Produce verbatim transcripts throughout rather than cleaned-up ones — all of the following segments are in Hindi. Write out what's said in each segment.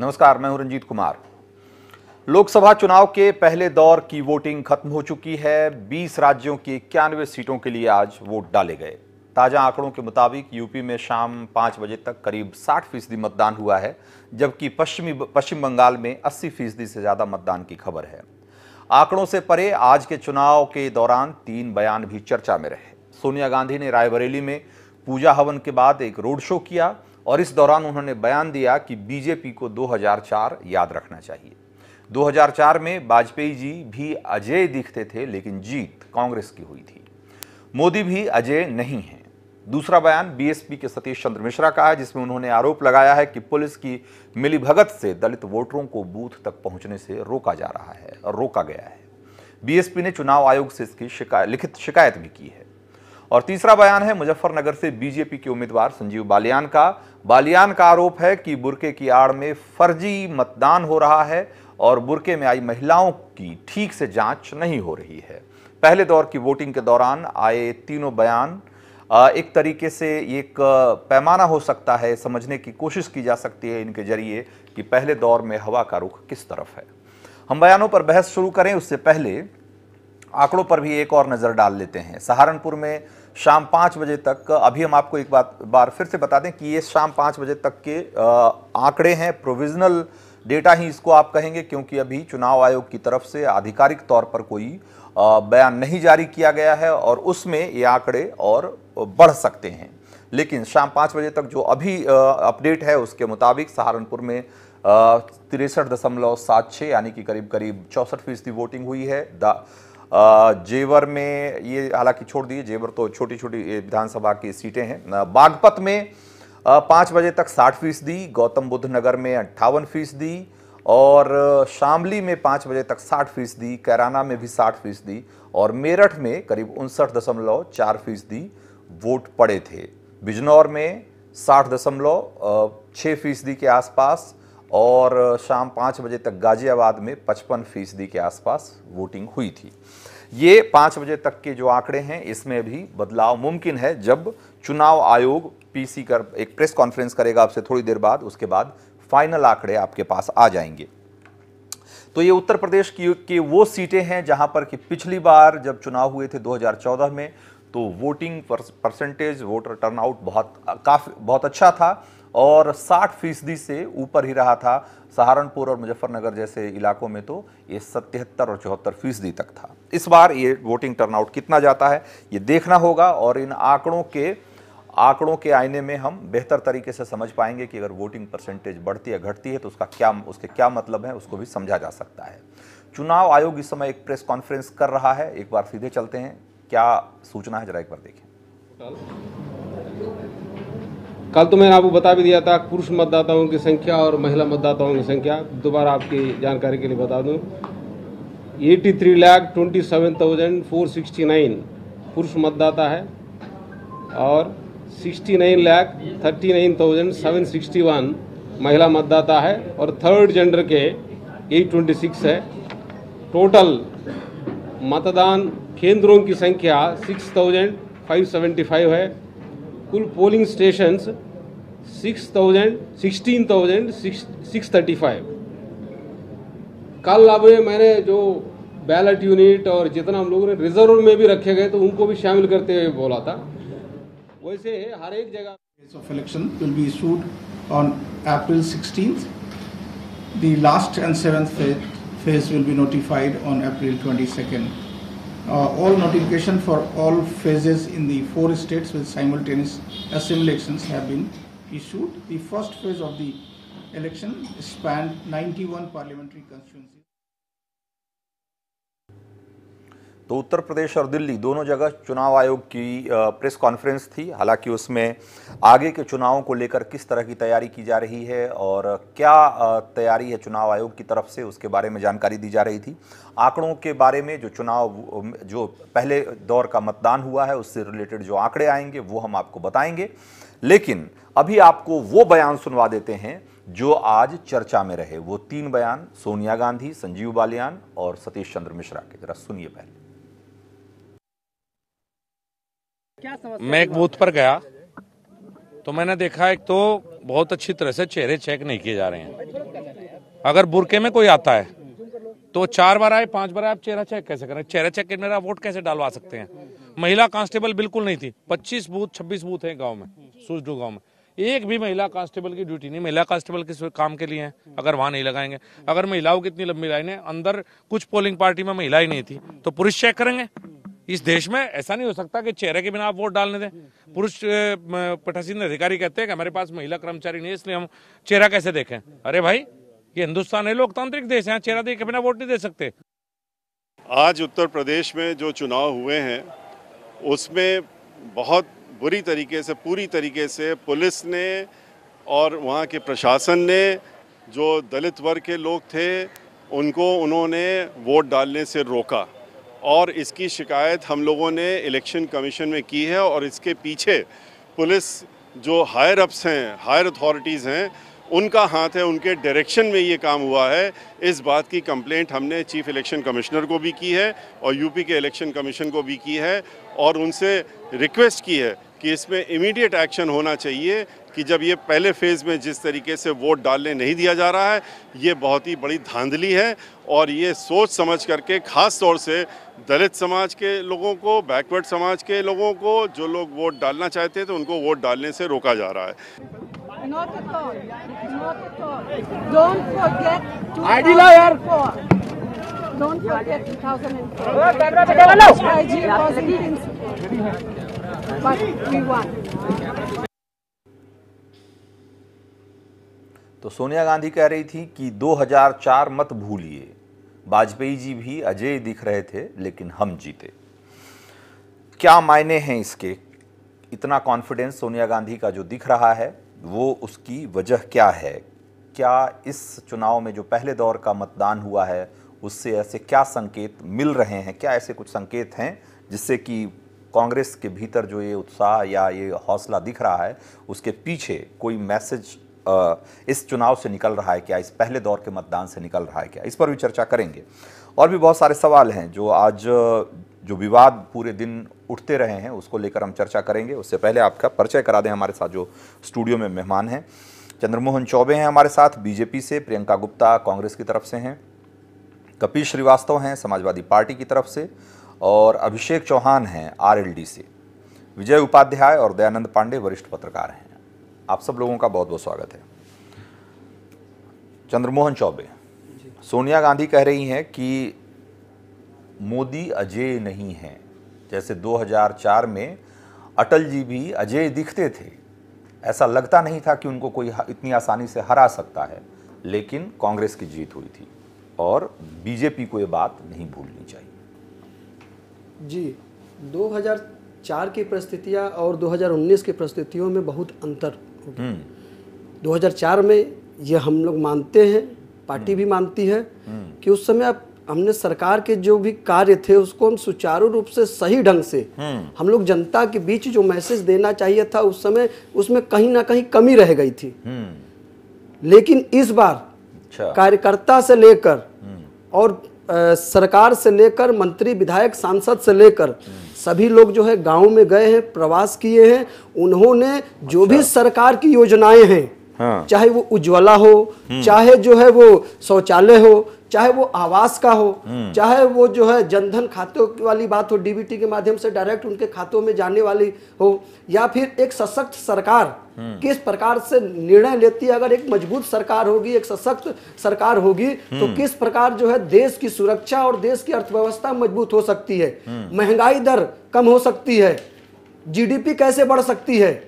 नमस्कार, मैं हूं रंजीत कुमार। लोकसभा चुनाव के पहले दौर की वोटिंग खत्म हो चुकी है। बीस राज्यों की इक्यानवे सीटों के लिए आज वोट डाले गए। ताजा आंकड़ों के मुताबिक यूपी में शाम पाँच बजे तक करीब साठ फीसदी मतदान हुआ है, जबकि पश्चिमी पश्चिम बंगाल में अस्सी फीसदी से ज़्यादा मतदान की खबर है। आंकड़ों से परे आज के चुनाव के दौरान तीन बयान भी चर्चा में रहे। सोनिया गांधी ने रायबरेली में पूजा हवन के बाद एक रोड शो किया और इस दौरान उन्होंने बयान दिया कि बीजेपी को दो हज़ार चार याद रखना चाहिए। दो हज़ार चार में वाजपेयी जी भी अजय दिखते थे, लेकिन जीत कांग्रेस की हुई थी। मोदी भी अजय नहीं हैं। दूसरा बयान बीएसपी के सतीश चंद्र मिश्रा का है, जिसमें उन्होंने आरोप लगाया है कि पुलिस की मिलीभगत से दलित वोटरों को बूथ तक पहुंचने से रोका जा रहा है और रोका गया है। बीएसपी ने चुनाव आयोग से इसकी शिकायत लिखित शिकायत भी की है। और तीसरा बयान है मुजफ्फरनगर से बीजेपी के उम्मीदवार संजीव बालियान का। बालियान का आरोप है कि बुर्के की आड़ में फर्जी मतदान हो रहा है और बुर्के में आई महिलाओं की ठीक से जांच नहीं हो रही है। पहले दौर की वोटिंग के दौरान आए तीनों बयान एक तरीके से एक पैमाना हो सकता है। समझने की कोशिश की जा सकती है इनके जरिए कि पहले दौर में हवा का रुख किस तरफ है। हम बयानों पर बहस शुरू करें उससे पहले आंकड़ों पर भी एक और नज़र डाल लेते हैं। सहारनपुर में शाम पाँच बजे तक, अभी हम आपको एक बात बार फिर से बता दें कि ये शाम पाँच बजे तक के आंकड़े हैं, प्रोविजनल डेटा ही इसको आप कहेंगे, क्योंकि अभी चुनाव आयोग की तरफ से आधिकारिक तौर पर कोई बयान नहीं जारी किया गया है और उसमें ये आंकड़े और बढ़ सकते हैं। लेकिन शाम पाँच बजे तक जो अभी अपडेट है उसके मुताबिक सहारनपुर में तिरसठ दशमलव सात छः यानी कि करीब करीब चौंसठ फीसदी वोटिंग हुई है। जेवर में ये हालांकि छोड़ दिए, जेवर तो छोटी छोटी विधानसभा की सीटें हैं। बागपत में पाँच बजे तक साठ फीसदी, गौतम बुद्ध नगर में अट्ठावन फीसदी और शामली में पाँच बजे तक साठ फीसदी, कैराना में भी साठ फीसदी और मेरठ में करीब उनसठ दशमलव चार फीसदी वोट पड़े थे। बिजनौर में साठ दशमलव छः फीसदी के आसपास और शाम पाँच बजे तक गाजियाबाद में पचपन फीसदी के आसपास वोटिंग हुई थी। ये पाँच बजे तक के जो आंकड़े हैं इसमें भी बदलाव मुमकिन है, जब चुनाव आयोग पीसी कर एक प्रेस कॉन्फ्रेंस करेगा आपसे थोड़ी देर बाद, उसके बाद फाइनल आंकड़े आपके पास आ जाएंगे। तो ये उत्तर प्रदेश की के वो सीटें हैं जहां पर कि पिछली बार जब चुनाव हुए थे दो हज़ार चौदह में तो वोटिंग परसेंटेज वोटर टर्नआउट बहुत काफ़ी बहुत अच्छा था और साठ फीसदी से ऊपर ही रहा था। सहारनपुर और मुजफ्फरनगर जैसे इलाकों में तो ये सतहत्तर और चौहत्तर फीसदी तक था। इस बार ये वोटिंग टर्नआउट कितना जाता है ये देखना होगा और इन आंकड़ों के आंकड़ों के आईने में हम बेहतर तरीके से समझ पाएंगे कि अगर वोटिंग परसेंटेज बढ़ती या घटती है तो उसका क्या उसके क्या मतलब है, उसको भी समझा जा सकता है। चुनाव आयोग इस समय एक प्रेस कॉन्फ्रेंस कर रहा है। एक बार सीधे चलते हैं, क्या सूचना है जरा एक बार देखें। कल तो मैंने आपको बता भी दिया था, पुरुष मतदाताओं की संख्या और महिला मतदाताओं की संख्या दोबारा आपकी जानकारी के लिए बता दूं। तिरासी लाख सत्ताईस हज़ार चार सौ उनहत्तर पुरुष मतदाता है और उनहत्तर लाख उनतालीस हज़ार सात सौ इकसठ महिला मतदाता है और थर्ड जेंडर के आठ सौ छब्बीस है। टोटल मतदान केंद्रों की संख्या छह हज़ार पाँच सौ पचहत्तर है। कुल polling stations six thousand sixteen thousand six thirty five. कल अब मैंने जो बैलेट यूनिट और जितना हम लोगों ने रिजर्व में भी रखे गए तो उनको भी शामिल करते हुए बोला था। वैसे हर एक जगह of election will be issued on April sixteenth. The last and seventh phase will be notified on April twenty second. Uh, all notification for all phases in the four states with simultaneous assembly elections have been issued. The first phase of the election spanned ninety-one parliamentary constituencies. तो उत्तर प्रदेश और दिल्ली दोनों जगह चुनाव आयोग की प्रेस कॉन्फ्रेंस थी। हालांकि उसमें आगे के चुनावों को लेकर किस तरह की तैयारी की जा रही है और क्या तैयारी है चुनाव आयोग की तरफ से, उसके बारे में जानकारी दी जा रही थी। आंकड़ों के बारे में जो चुनाव जो पहले दौर का मतदान हुआ है उससे रिलेटेड जो आंकड़े आएंगे वो हम आपको बताएंगे। लेकिन अभी आपको वो बयान सुनवा देते हैं जो आज चर्चा में रहे। वो तीन बयान सोनिया गांधी, संजीव बालियान और सतीश चंद्र मिश्रा के, जरा सुनिए। पहले मैं एक बूथ पर गया तो मैंने देखा एक तो बहुत अच्छी तरह से चेहरे चेक नहीं किए जा रहे हैं, अगर बुरके में कोई आता है तो चार बार आए पांच बार आए, आप चेहरा चेक कैसे करें? चेहरा चेक के मेरा वोट कैसे डालवा सकते हैं? महिला कांस्टेबल बिल्कुल नहीं थी। पच्चीस बूथ छब्बीस बूथ हैं गांव में, सुजडू गांव में एक भी महिला कांस्टेबल की ड्यूटी नहीं। महिला कांस्टेबल किस काम के लिए है अगर वहां नहीं लगाएंगे? अगर महिलाओं की इतनी लंबी लाइन है, अंदर कुछ पोलिंग पार्टी में महिला ही नहीं थी, तो पुरुष चेक करेंगे? इस देश में ऐसा नहीं हो सकता कि चेहरे के बिना आप वोट डालने दें। पुरुष पटासीन अधिकारी कहते हैं कि हमारे पास महिला कर्मचारी नहीं है इसलिए हम चेहरा कैसे देखें? अरे भाई, ये हिंदुस्तान है, लोकतांत्रिक देश है, चेहरा देखे बिना वोट नहीं दे सकते। आज उत्तर प्रदेश में जो चुनाव हुए हैं उसमें बहुत बुरी तरीके से पूरी तरीके से पुलिस ने और वहाँ के प्रशासन ने जो दलित वर्ग के लोग थे उनको उन्होंने वोट डालने से रोका, और इसकी शिकायत हम लोगों ने इलेक्शन कमीशन में की है। और इसके पीछे पुलिस जो हायर अप्स हैं, हायर अथॉरिटीज़ हैं, उनका हाथ है, उनके डायरेक्शन में ये काम हुआ है। इस बात की कंप्लेंट हमने चीफ इलेक्शन कमिश्नर को भी की है और यूपी के इलेक्शन कमीशन को भी की है, और उनसे रिक्वेस्ट की है कि इसमें इमीडिएट एक्शन होना चाहिए कि जब ये पहले फेज़ में जिस तरीके से वोट डालने नहीं दिया जा रहा है, ये बहुत ही बड़ी धांधली है। और ये सोच समझ करके ख़ास तौर से दलित समाज के लोगों को, बैकवर्ड समाज के लोगों को, जो लोग वोट डालना चाहते थे उनको वोट डालने से रोका जा रहा है। Not at all. Not at all. Don't forget two thousand four. Don't forget two thousand four. I G wasn't principled, but we won. तो सोनिया गांधी कह रही थी कि दो हज़ार चार मत भूलिए, वाजपेयी जी भी अजय दिख रहे थे लेकिन हम जीते। क्या मायने हैं इसके? इतना कॉन्फिडेंस सोनिया गांधी का जो दिख रहा है वो उसकी वजह क्या है? क्या इस चुनाव में जो पहले दौर का मतदान हुआ है उससे ऐसे क्या संकेत मिल रहे हैं? क्या ऐसे कुछ संकेत हैं जिससे कि कांग्रेस के भीतर जो ये उत्साह या ये हौसला दिख रहा है उसके पीछे कोई मैसेज इस चुनाव से निकल रहा है क्या, इस पहले दौर के मतदान से निकल रहा है क्या? इस पर भी चर्चा करेंगे। और भी बहुत सारे सवाल हैं जो आज जो विवाद पूरे दिन उठते रहे हैं उसको लेकर हम चर्चा करेंगे। उससे पहले आपका परिचय करा दें, हमारे साथ जो स्टूडियो में मेहमान हैं चंद्रमोहन चौबे हैं हमारे साथ बीजेपी से, प्रियंका गुप्ता कांग्रेस की तरफ से हैं, कपिल श्रीवास्तव हैं समाजवादी पार्टी की तरफ से, और अभिषेक चौहान हैं आरएलडी से, विजय उपाध्याय और दयानंद पांडे वरिष्ठ पत्रकार हैं। आप सब लोगों का बहुत बहुत स्वागत है। चंद्रमोहन चौबे, सोनिया गांधी कह रही हैं कि मोदी अजय नहीं हैं, जैसे दो हज़ार चार में अटल जी भी अजय दिखते थे, ऐसा लगता नहीं था कि उनको कोई इतनी आसानी से हरा सकता है, लेकिन कांग्रेस की जीत हुई थी और बीजेपी को ये बात नहीं भूलनी चाहिए। जी, दो हज़ार चार की परिस्थितियां और दो हज़ार उन्नीस की परिस्थितियों में बहुत अंतर हो गया। दो हज़ार चार में ये हम लोग मानते हैं, पार्टी भी मानती है कि उस समय आप हमने सरकार के जो भी कार्य थे उसको हम सुचारू रूप से सही ढंग से हम लोग जनता के बीच जो मैसेज देना चाहिए था उस समय उसमें कहीं ना कहीं कमी रह गई थी। लेकिन इस बार कार्यकर्ता से लेकर और आ, सरकार से लेकर मंत्री विधायक सांसद से लेकर सभी लोग जो है गांव में गए हैं, प्रवास किए हैं, उन्होंने जो भी सरकार की योजनाएं हैं, हाँ। चाहे वो उज्ज्वला हो, चाहे जो है वो शौचालय हो, चाहे वो आवास का हो, चाहे वो जो है जनधन खातों वाली बात हो, डीबीटी के माध्यम से डायरेक्ट उनके खातों में जाने वाली हो, या फिर एक सशक्त सरकार किस प्रकार से निर्णय लेती है। अगर एक मजबूत सरकार होगी, एक सशक्त सरकार होगी तो किस प्रकार जो है देश की सुरक्षा और देश की अर्थव्यवस्था मजबूत हो सकती है, महंगाई दर कम हो सकती है, जीडीपी कैसे बढ़ सकती है।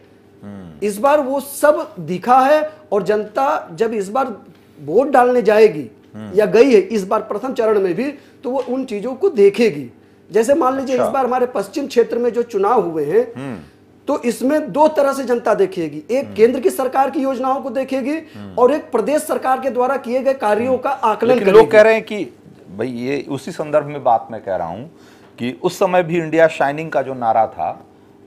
इस बार वो सब दिखा है, और जनता जब इस बार वोट डालने जाएगी या गई है इस बार प्रथम चरण में भी, तो वो उन चीजों को देखेगी। जैसे मान लीजिए इस बार हमारे पश्चिम क्षेत्र में जो चुनाव हुए हैं तो इसमें दो तरह से जनता देखेगी, एक केंद्र की सरकार की योजनाओं को देखेगी और एक प्रदेश सरकार के द्वारा किए गए कार्यों का आकलन करेगी। लोग कह रहे हैं कि भाई ये उसी संदर्भ में बात मैं कह रहा हूं कि उस समय भी इंडिया शाइनिंग का जो नारा था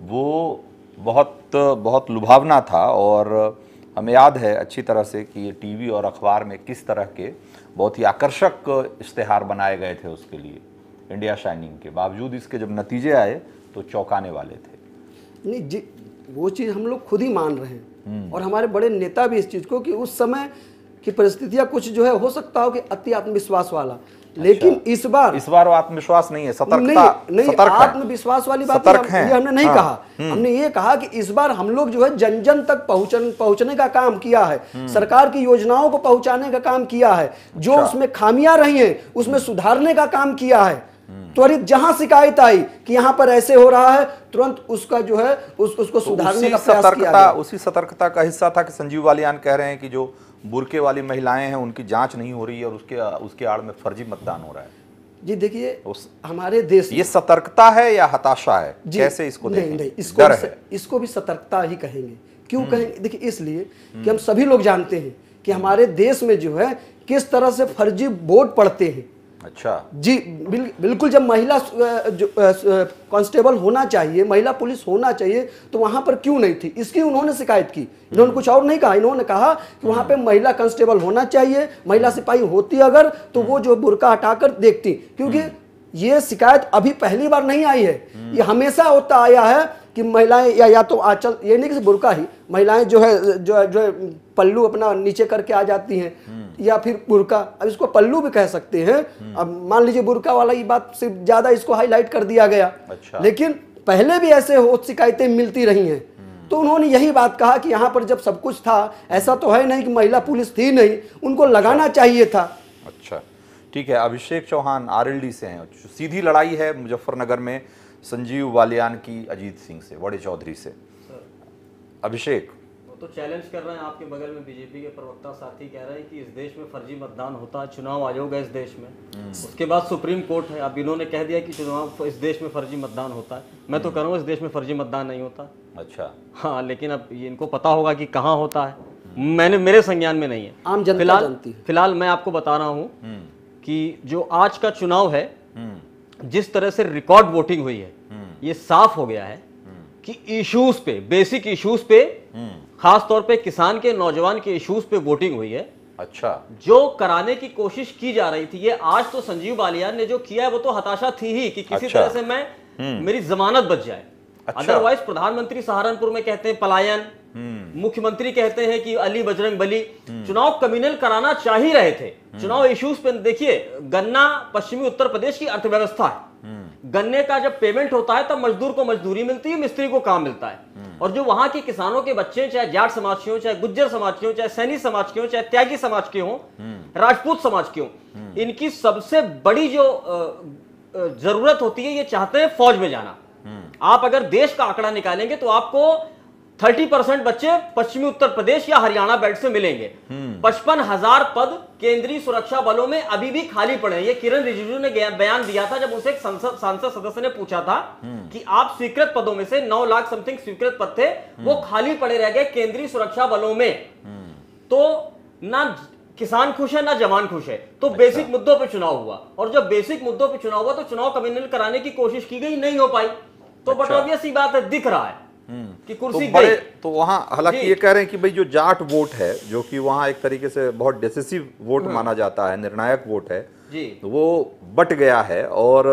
वो बहुत बहुत लुभावना था, और हमें याद है अच्छी तरह से कि टीवी और अखबार में किस तरह के बहुत ही आकर्षक इश्तेहार बनाए गए थे उसके लिए। इंडिया शाइनिंग के बावजूद इसके जब नतीजे आए तो चौंकाने वाले थे। नहीं जी, वो चीज़ हम लोग खुद ही मान रहे हैं और हमारे बड़े नेता भी इस चीज़ को कि उस समय कि परिस्थितियां कुछ जो है हो सकता हो कि अति आत्मविश्वास वाला, लेकिन अच्छा। इस बार इस बार आत्मविश्वास नहीं है, सतर्कता नहीं, नहीं आत्मविश्वास वाली बात हम, ये हमने नहीं हाँ, कहा। हमने ये कहा कि इस बार हम लोग जो है जन जन तक पहुंचन पहुंचने का काम किया है, सरकार की योजनाओं को पहुंचाने का काम किया है, जो उसमें खामियां रही हैं उसमें सुधारने का काम किया है। त्वरित जहां शिकायत आई कि यहाँ पर ऐसे हो रहा है, तुरंत उसका जो है उस उसको सुधारने का प्रयास किया गया। उसी सतर्कता का हिस्सा था कि संजीव बालियान कह रहे हैं कि जो बुरके वाली महिलाएं हैं उनकी जांच नहीं हो रही है और उसके उसके आड़ में फर्जी मतदान हो रहा है। जी देखिए हमारे देश ये सतर्कता है या हताशा है, कैसे इसको देखें? नहीं, इसको है। इसको भी सतर्कता ही कहेंगे। क्यों कहेंगे? देखिए इसलिए कि हम सभी लोग जानते हैं कि हमारे देश में जो है किस तरह से फर्जी वोट पड़ते हैं। अच्छा जी बिल, बिल्कुल जब महिला कांस्टेबल होना चाहिए, महिला पुलिस होना चाहिए, तो वहां पर क्यों नहीं थी, इसकी उन्होंने शिकायत की। इन्होंने कुछ और नहीं कहा, इन्होंने कहा कि वहां पे महिला कांस्टेबल होना चाहिए, महिला सिपाही होती अगर तो वो जो बुर्का हटाकर देखती, क्योंकि ये शिकायत अभी पहली बार नहीं आई है, ये हमेशा होता आया है कि महिलाएं या या तो आंचल, ये नहीं कि बुर्का ही, महिलाएं जो है जो जो पल्लू अपना नीचे करके आ जाती हैं या फिर बुर्का, अब इसको पल्लू भी कह सकते हैं। अब मान लीजिए बुर्का वाला ये बात सिर्फ ज़्यादा इसको हाईलाइट कर दिया गया, अच्छा। लेकिन पहले भी ऐसे हो शिकायतें मिलती रही हैं, तो उन्होंने यही बात कहा कि यहाँ पर जब सब कुछ था, ऐसा तो है नहीं कि महिला पुलिस थी नहीं, उनको लगाना चाहिए था। अच्छा ठीक है। अभिषेक चौहान आरएलडी से हैं, सीधी लड़ाई है मुजफ्फरनगर में संजीव बालियान की अजीत सिंह से, बड़े चौधरी से। अभिषेक वो तो चैलेंज कर रहे हैं, आपके बगल में बीजेपी के प्रवक्ता साथी कह रहे हैं कि इस देश में फर्जी मतदान होता है, चुनाव आयोग है इस देश में, उसके बाद सुप्रीम कोर्ट है, अब इन्होंने कह दिया कि चुनाव इस देश में फर्जी मतदान होता है। मैं तो कह रहा हूँ इस देश में फर्जी मतदान नहीं होता। अच्छा हाँ, लेकिन अब इनको पता होगा कि कहाँ होता है, मैंने मेरे संज्ञान में नहीं है। आम जनता जानती है। फिलहाल मैं आपको बता रहा हूँ कि जो आज का चुनाव है, जिस तरह से रिकॉर्ड वोटिंग हुई है, ये साफ हो गया है कि इश्यूज पे, बेसिक इश्यूज पे, खास तौर पे किसान के, नौजवान के इश्यूज पे वोटिंग हुई है। अच्छा, जो कराने की कोशिश की जा रही थी, ये आज तो संजीव बालियान ने जो किया है वो तो हताशा थी ही कि किसी अच्छा। तरह से मैं मेरी जमानत बच जाए, अदरवाइज अच्छा। प्रधानमंत्री सहारनपुर में कहते हैं पलायन, मुख्यमंत्री कहते हैं कि अली बजरंग बली, चुनाव कम्युनल कराना चाह ही रहे थे। चुनाव इश्यूज पे देखिए, गन्ना पश्चिमी उत्तर प्रदेश की अर्थव्यवस्था है, गन्ने का जब पेमेंट होता है तब मजदूर को मजदूरी मिलती है, मिस्त्री को काम मिलता है, और जो वहां के किसानों के बच्चे, चाहे जाट समाज के हो, चाहे गुज्जर समाज के हो, चाहे सैनी समाज के हो, चाहे त्यागी समाज के हो, राजपूत समाज के हो, इनकी सबसे बड़ी जो जरूरत होती है, ये चाहते हैं फौज में जाना। आप अगर देश का आंकड़ा निकालेंगे तो आपको तीस परसेंट बच्चे पश्चिमी उत्तर प्रदेश या हरियाणा बेल्ट से मिलेंगे। पचपन हजार पद केंद्रीय सुरक्षा बलों में अभी भी खाली पड़े हैं। ये किरण रिजिजू ने बयान दिया था जब उसे एक सांसद सदस्य ने पूछा था कि आप स्वीकृत पदों में से नौ लाख समथिंग स्वीकृत पद थे, वो खाली पड़े रह गए केंद्रीय सुरक्षा बलों में। तो ना किसान खुश है ना जवान खुश है। तो अच्छा। बेसिक मुद्दों पर चुनाव हुआ, और जब बेसिक मुद्दों पर चुनाव हुआ तो चुनाव कम्युनल कराने की कोशिश की गई, नहीं हो पाई। तो बट ऑब्वियस ही बात है, दिख रहा है कि कुर्सी तो गई। तो वहां हालांकि ये कह रहे हैं कि भाई जो जाट वोट है, जो कि वहां एक तरीके से बहुत डिसिसिव वोट माना जाता है, निर्णायक वोट है जी, वो बट गया है, और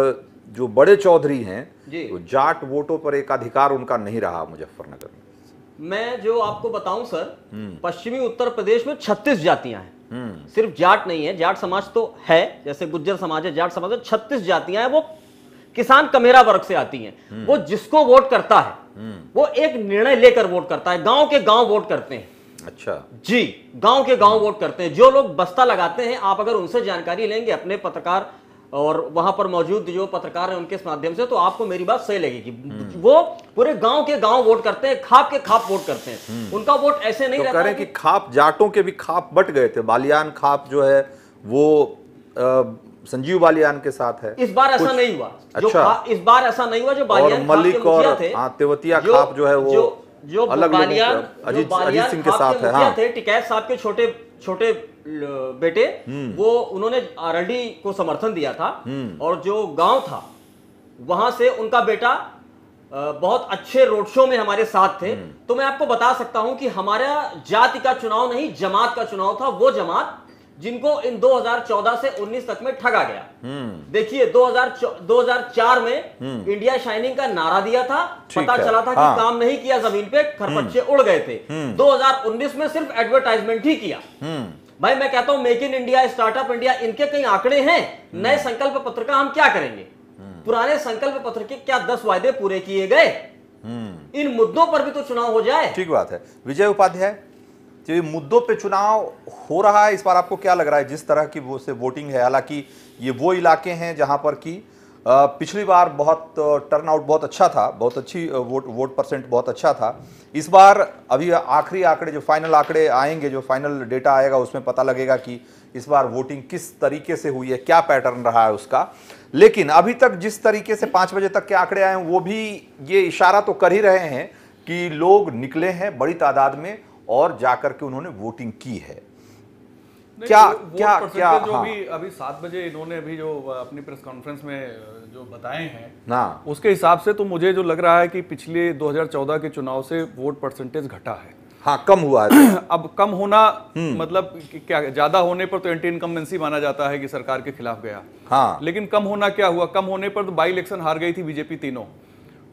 जो बड़े चौधरी हैं तो जाट वोटों पर एक अधिकार उनका नहीं रहा मुजफ्फरनगर में। मैं जो आपको बताऊं सर, पश्चिमी उत्तर प्रदेश में छत्तीस जातियां हैं, सिर्फ जाट नहीं है। जाट समाज तो है, जैसे गुज्जर समाज है, जाट समाज है, छत्तीस जातियां हैं। वो किसान कमेरा वर्ग से आती हैं, वो जिसको वोट करता है वो एक निर्णय लेकर वोट करता है। गांव के गांव वोट करते हैं। अच्छा जी, गांव के गांव वोट करते हैं। जो लोग बस्ता लगाते हैं, आप अगर उनसे जानकारी लेंगे, अपने पत्रकार और वहां पर मौजूद जो पत्रकार हैं उनके माध्यम से, तो आपको मेरी बात सही लगेगी। वो पूरे गांव के गांव वोट करते हैं, खाप के खाप वोट करते हैं। उनका वोट ऐसे नहीं रहता है कि खाप जाटों के भी खाप बट गए थे। बालियान खाप जो है वो संजीव बालियान के साथ है। इस बार ऐसा नहीं हुआ। अच्छा, इस बार ऐसा नहीं हुआ। जो बालियान मलिक और तेवतिया खाप जो है वो जो बालियान अजीत सिंह के साथ है, टिकैत साहब के छोटे छोटे बेटे, वो उन्होंने आरएलडी को समर्थन दिया था, और जो गांव था वहां से उनका बेटा बहुत अच्छे रोड शो में हमारे साथ थे। तो मैं आपको बता सकता हूं कि हमारा जाति का चुनाव नहीं, जमात का चुनाव था। वो जमात जिनको इन दो हज़ार चौदह से उन्नीस तक में ठगा गया। देखिए दो हज़ार चार में इंडिया शाइनिंग का नारा दिया था, पता चला था कि हाँ। काम नहीं किया, जमीन पे खरपच्चे उड़ गए थे। दो हज़ार उन्नीस में सिर्फ एडवर्टाइजमेंट ही किया। भाई मैं कहता हूँ make in India, startup India, इनके कई आंकड़े हैं। नए संकल्प पत्र का हम क्या करेंगे? पुराने संकल्प पत्र के क्या दस वायदे पूरे किए गए? इन मुद्दों पर भी तो चुनाव हो जाए। ठीक बात है। विजय उपाध्याय, जो मुद्दों पे चुनाव हो रहा है इस बार आपको क्या लग रहा है जिस तरह की वो से वोटिंग है? हालांकि ये वो इलाके हैं जहां पर कि पिछली बार बहुत टर्नआउट बहुत अच्छा था, बहुत अच्छी वोट वोट परसेंट बहुत अच्छा था। इस बार अभी आखिरी आंकड़े जो फाइनल आंकड़े आएंगे, जो फाइनल डेटा आएगा उसमें पता लगेगा कि इस बार वोटिंग किस तरीके से हुई है, क्या पैटर्न रहा है उसका। लेकिन अभी तक जिस तरीके से पाँच बजे तक के आंकड़े आए हैं वो भी ये इशारा तो कर ही रहे हैं कि लोग निकले हैं बड़ी तादाद में और जाकर के उन्होंने वोटिंग की है। क्या वो, क्या क्या जो हाँ। अभी अभी सात बजे इन्होंने अभी जो अपनी प्रेस कॉन्फ्रेंस में जो बताए हैं ना, उसके हिसाब से तो मुझे जो लग रहा है कि पिछले दो हज़ार चौदह के चुनाव से वोट परसेंटेज घटा है। हाँ, कम हुआ है। अब कम होना मतलब क्या, ज्यादा होने पर तो एंटी इनकम्बेंसी माना जाता है कि सरकार के खिलाफ गया। हाँ, लेकिन कम होना क्या हुआ? कम होने पर तो बाई इलेक्शन हार गई थी बीजेपी तीनों,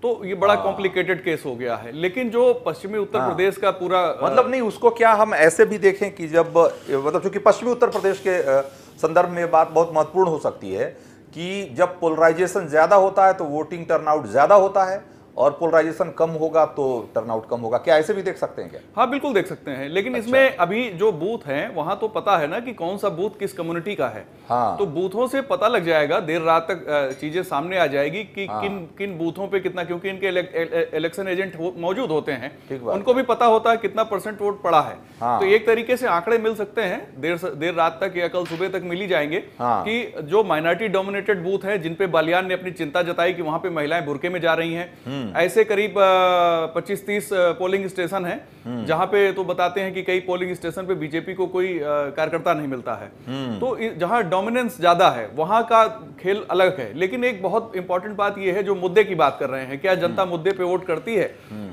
तो ये बड़ा कॉम्प्लिकेटेड केस हो गया है। लेकिन जो पश्चिमी उत्तर हाँ। प्रदेश का पूरा मतलब नहीं, उसको क्या हम ऐसे भी देखें कि जब मतलब चूंकि पश्चिमी उत्तर प्रदेश के संदर्भ में बात बहुत महत्वपूर्ण हो सकती है कि जब पोलराइजेशन ज्यादा होता है तो वोटिंग टर्नआउट ज्यादा होता है और पोलराइजेशन कम होगा तो टर्नआउट कम होगा। क्या ऐसे भी देख सकते हैं क्या? हाँ, बिल्कुल देख सकते हैं। लेकिन अच्छा। इसमें अभी जो बूथ हैं वहां तो पता है ना कि कौन सा बूथ किस कम्युनिटी का है। हाँ। तो बूथों से पता लग जाएगा, देर रात तक चीजें सामने आ जाएगी कि हाँ। किन किन बूथों पे कितना, क्योंकि इनके एलेक, एले, इलेक्शन एजेंट हो, मौजूद होते हैं, उनको भी पता होता है कितना परसेंट वोट पड़ा है। तो एक तरीके से आंकड़े मिल सकते हैं देर देर रात तक या कल सुबह तक मिल ही जाएंगे कि जो माइनॉरिटी डोमिनेटेड बूथ है जिनपे बालियान ने अपनी चिंता जताई कि वहां पे महिलाएं बुरके में जा रही हैं, ऐसे करीब पच्चीस तीस पोलिंग स्टेशन है जहां पे तो बताते हैं कि कई पोलिंग स्टेशन पे बीजेपी को कोई कार्यकर्ता नहीं मिलता है। तो जहां डोमिनेंस ज्यादा है वहां का खेल अलग है। लेकिन एक बहुत इंपॉर्टेंट बात यह है, जो मुद्दे की बात कर रहे हैं, क्या जनता मुद्दे पे वोट करती है?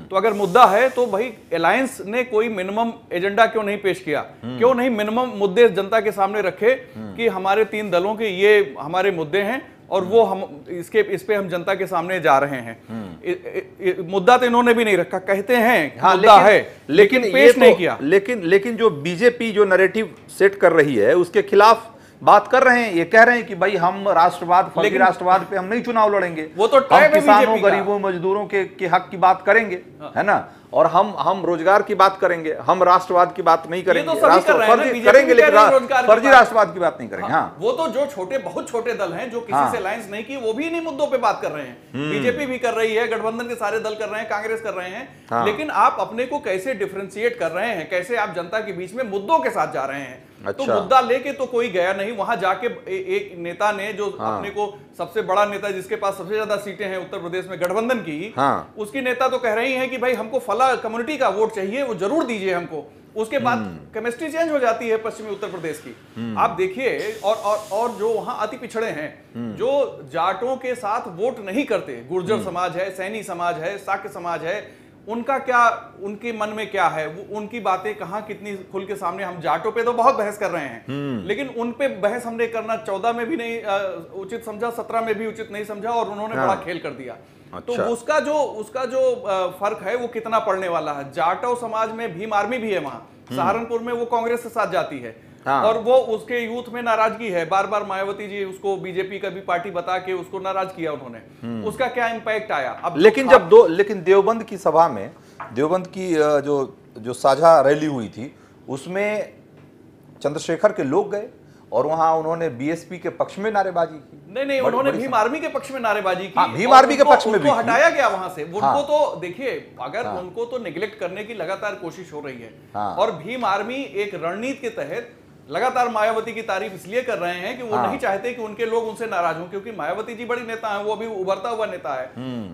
तो अगर मुद्दा है तो भाई अलायंस ने कोई मिनिमम एजेंडा क्यों नहीं पेश किया, क्यों नहीं मिनिमम मुद्दे जनता के सामने रखे कि हमारे तीन दलों के ये हमारे मुद्दे हैं और वो हम इसके इस पे हम जनता के सामने जा रहे हैं। इ, इ, इ, मुद्दा तो इन्होंने भी नहीं रखा, कहते हैं हाँ, मुद्दा लेकिन, है लेकिन, लेकिन पेश तो, नहीं किया। लेकिन लेकिन जो बीजेपी जो नैरेटिव सेट कर रही है उसके खिलाफ बात कर रहे हैं। ये कह रहे हैं कि भाई हम राष्ट्रवाद फर्जी राष्ट्रवाद पे हम नहीं चुनाव लड़ेंगे, वो तो हम किसानों गरीबों मजदूरों के, के हक की बात करेंगे, है ना, और हम हम रोजगार की बात करेंगे, हम राष्ट्रवाद की बात नहीं करेंगे, तो फर्जी करेंगे लेकिन फर्जी राष्ट्रवाद की बात नहीं करेंगे। हाँ, वो तो जो छोटे बहुत छोटे दल हैं जो किसी से अलायंस नहीं की वो भी इन्हीं मुद्दों पे बात कर रहे हैं। बीजेपी भी कर रही है, गठबंधन के सारे दल कर रहे हैं, कांग्रेस कर रहे हैं, लेकिन आप अपने को कैसे डिफ्रेंशिएट कर रहे हैं, कैसे आप जनता के बीच में मुद्दों के साथ जा रहे हैं। अच्छा। तो मुद्दा लेके तो कोई गया नहीं, वहां जाके ए, एक नेता ने जो हाँ। अपने को सबसे बड़ा नेता जिसके पास सबसे ज्यादा सीटें हैं उत्तर प्रदेश में गठबंधन की, हाँ। उसकी नेता तो कह रही हैं कि भाई हमको फला कम्युनिटी का वोट चाहिए, वो जरूर दीजिए हमको। उसके बाद केमिस्ट्री चेंज हो जाती है पश्चिमी उत्तर प्रदेश की। आप देखिए और, और और जो वहां अति पिछड़े हैं, जो जाटों के साथ वोट नहीं करते, गुर्जर समाज है, सैनी समाज है, साक्य समाज है, उनका क्या, उनके मन में क्या है, वो उनकी बातें कहाँ कितनी खुल के सामने। हम जाटों पे तो बहुत बहस कर रहे हैं लेकिन उन पे बहस हमने करना चौदह में भी नहीं आ, उचित समझा, सत्रह में भी उचित नहीं समझा और उन्होंने बड़ा खेल कर दिया। अच्छा। तो उसका जो उसका जो फर्क है वो कितना पड़ने वाला है। जाटो समाज में भीम आर्मी भी है वहाँ, सहारनपुर में वो कांग्रेस के साथ जाती है। हाँ। और वो उसके यूथ में नाराजगी है, बार बार मायावती जी उसको बीजेपी का भी पार्टी बता के उसको नाराज किया उन्होंने, उसका क्या इम्पैक्ट आया। अब लेकिन जब दो लेकिन देवबंद की सभा में, देवबंद की जो जो साझा रैली हुई थी उसमें चंद्रशेखर के लोग गए और वहां उन्होंने बीएसपी के पक्ष में नारेबाजी की। नहीं नहीं, उन्होंने भीम आर्मी के पक्ष में नारेबाजी की। हाँ, भीम आर्मी के पक्ष में भी हटाया गया वहां से उनको। हाँ, तो देखिए अगर हाँ, उनको तो निगलेक्ट करने की लगातार कोशिश हो रही है। हाँ, और भीम आर्मी एक रणनीति के तहत लगातार मायावती की तारीफ इसलिए कर रहे हैं कि वो हाँ, नहीं चाहते कि उनके लोग उनसे नाराज हों, क्योंकि मायावती जी बड़ी नेता है, वो भी उभरता हुआ नेता है।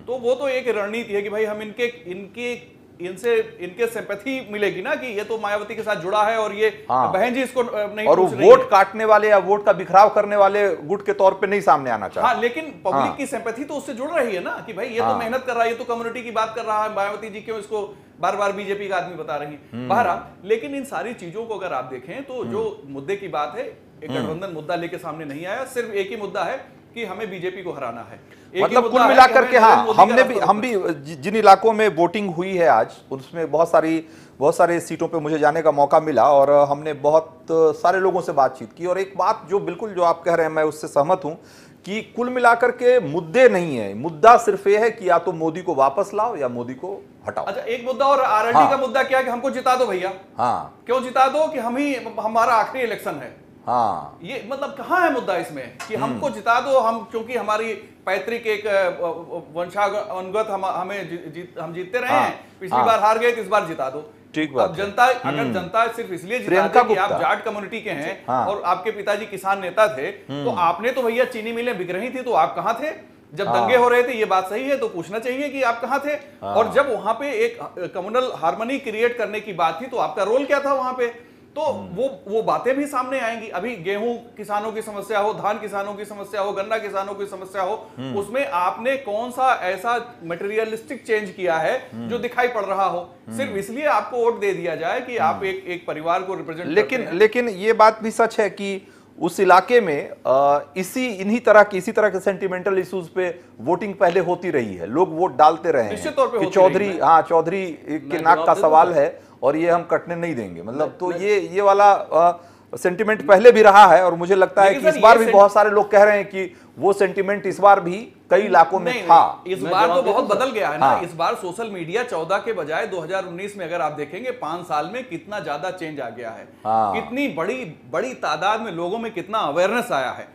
तो वो तो एक रणनीति है कि भाई हम इनके इनके इनसे इनके सिंपैथी मिलेगी ना कि ये तो मायावती के साथ जुड़ा है और ये हाँ, बहन जी इसको नहीं और वोट काटने वाले या वोट का बिखराव करने वाले गुट के तौर पे नहीं सामने आना चाहिए। हाँ, लेकिन पब्लिक हाँ, की सिंपैथी तो उससे जुड़ रही है ना कि भाई ये हाँ, तो मेहनत कर रहा है, ये तो कम्युनिटी की बात कर रहा है, मायावती जी क्यों इसको बार बार बीजेपी का आदमी बता रही है। बहरहाल लेकिन इन सारी चीजों को अगर आप देखें तो जो मुद्दे की बात है, एक गठबंधन मुद्दा लेके सामने नहीं आया, सिर्फ एक ही मुद्दा है कि हमें बीजेपी को हराना है। मतलब कुल मिलाकर के हाँ हमने भी हम भी जिन इलाकों में वोटिंग हुई है आज उसमें बहुत सारी बहुत सारे सीटों पे मुझे जाने का मौका मिला और हमने बहुत सारे लोगों से बातचीत की। और एक बात जो बिल्कुल जो आप कह रहे हैं मैं उससे सहमत हूँ कि कुल मिलाकर के मुद्दे नहीं है, मुद्दा सिर्फ ये है कि या तो मोदी को वापस लाओ या मोदी को हटाओ। अच्छा एक मुद्दा और आरएलडी हाँ। का मुद्दा क्या है कि हमको जिता दो भैया। हाँ क्यों जिता दो कि हम ही हमारा आखिरी इलेक्शन है। हाँ ये मतलब कहाँ है मुद्दा इसमें कि हमको जिता दो, हम क्योंकि हमारी पैतृक एक वंशानुगत हम हमें जी, जी, हम जीतते रहे हैं, पिछली हाँ। बार हार गए इस बार जिता दो। ठीक बात। अब जनता अगर जनता सिर्फ इसलिए जिताती कि आप जाट कम्युनिटी के हैं हाँ। और आपके पिताजी किसान नेता थे तो आपने तो भैया चीनी मिलें बिक रही थी तो आप कहाँ थे जब हाँ। दंगे हो रहे थे, ये बात सही है तो पूछना चाहिए कि आप कहाँ थे हाँ। और जब वहां पे एक कम्युनल हार्मनी क्रिएट करने की बात थी तो आपका रोल क्या था वहां पे, तो वो वो बातें भी सामने आएंगी। अभी गेहूं किसानों की समस्या हो, धान किसानों की समस्या हो, गन्ना किसानों की समस्या हो, उसमें आपने कौन सा ऐसा मटेरियलिस्टिक चेंज किया है जो दिखाई पड़ रहा हो, सिर्फ इसलिए आपको वोट दे दिया जाए कि आप एक एक परिवार को रिप्रेजेंट। लेकिन लेकिन ये बात भी सच है कि उस इलाके में इसी इन्हीं तरह की इसी तरह के सेंटिमेंटल इश्यूज पे वोटिंग पहले होती रही है, लोग वोट डालते रहे हैं कि चौधरी हाँ चौधरी के नाक का सवाल है और ये हम कटने नहीं देंगे, मतलब तो ये ये वाला सेंटिमेंट पहले भी रहा है। और मुझे लगता है कि इस बार भी बहुत सारे लोग कह रहे हैं कि वो सेंटिमेंट इस बार भी कई इलाकों में था। इस बार तो बहुत बदल गया है ना। इस बार सोशल मीडिया चौदह के बजाय दो हज़ार उन्नीस में अगर आप देखेंगे पांच साल में कितना ज्यादा चेंज आ गया है, कितनी बड़ी बड़ी तादाद में लोगों में कितना अवेयरनेस आया है।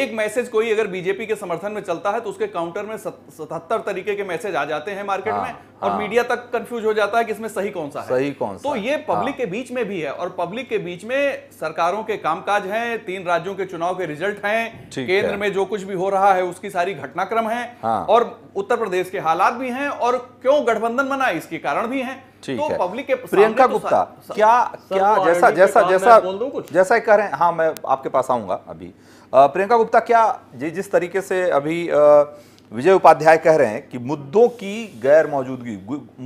एक मैसेज कोई अगर बीजेपी के समर्थन में चलता है तो उसके काउंटर में सतहत्तर तरीके के मैसेज आ जाते हैं मार्केट में और मीडिया तक कंफ्यूज हो जाता है कि इसमें सही कौन सा है सही कौन सा। तो ये पब्लिक के बीच में भी है और पब्लिक के बीच में सरकारों के कामकाज हैं, तीन राज्यों के चुनाव के रिजल्ट हैं, केंद्र में जो कुछ भी हो रहा है उसकी सारी घटनाक्रम है हाँ। और उत्तर प्रदेश के हालात भी हैं और क्यों गठबंधन बना इसके कारण भी हैं। तो पब्लिक के प्रियंका गुप्ता तो क्या क्या जैसा जैसा जैसा जैसा कह रहे हैं हाँ मैं आपके पास आऊंगा अभी। प्रियंका गुप्ता क्या जिस तरीके से अभी विजय उपाध्याय कह रहे हैं कि मुद्दों की गैर मौजूदगी,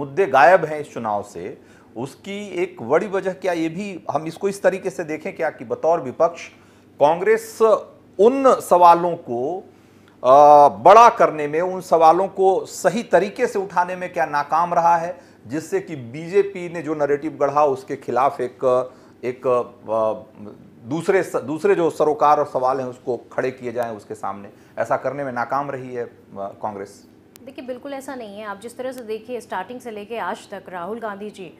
मुद्दे गायब हैं इस चुनाव से, उसकी एक बड़ी वजह क्या ये भी हम इसको इस तरीके से देखें क्या कि बतौर विपक्ष कांग्रेस उन सवालों को आ, बड़ा करने में, उन सवालों को सही तरीके से उठाने में क्या नाकाम रहा है जिससे कि बीजेपी ने जो नैरेटिव गढ़ा उसके खिलाफ एक एक दूसरे दूसरे जो सरोकार और सवाल हैं उसको खड़े किए जाएं उसके सामने, ऐसा करने में नाकाम रही है कांग्रेस? देखिए बिल्कुल ऐसा नहीं है। आप जिस तरह से देखिए स्टार्टिंग से लेके आज तक राहुल गांधी जी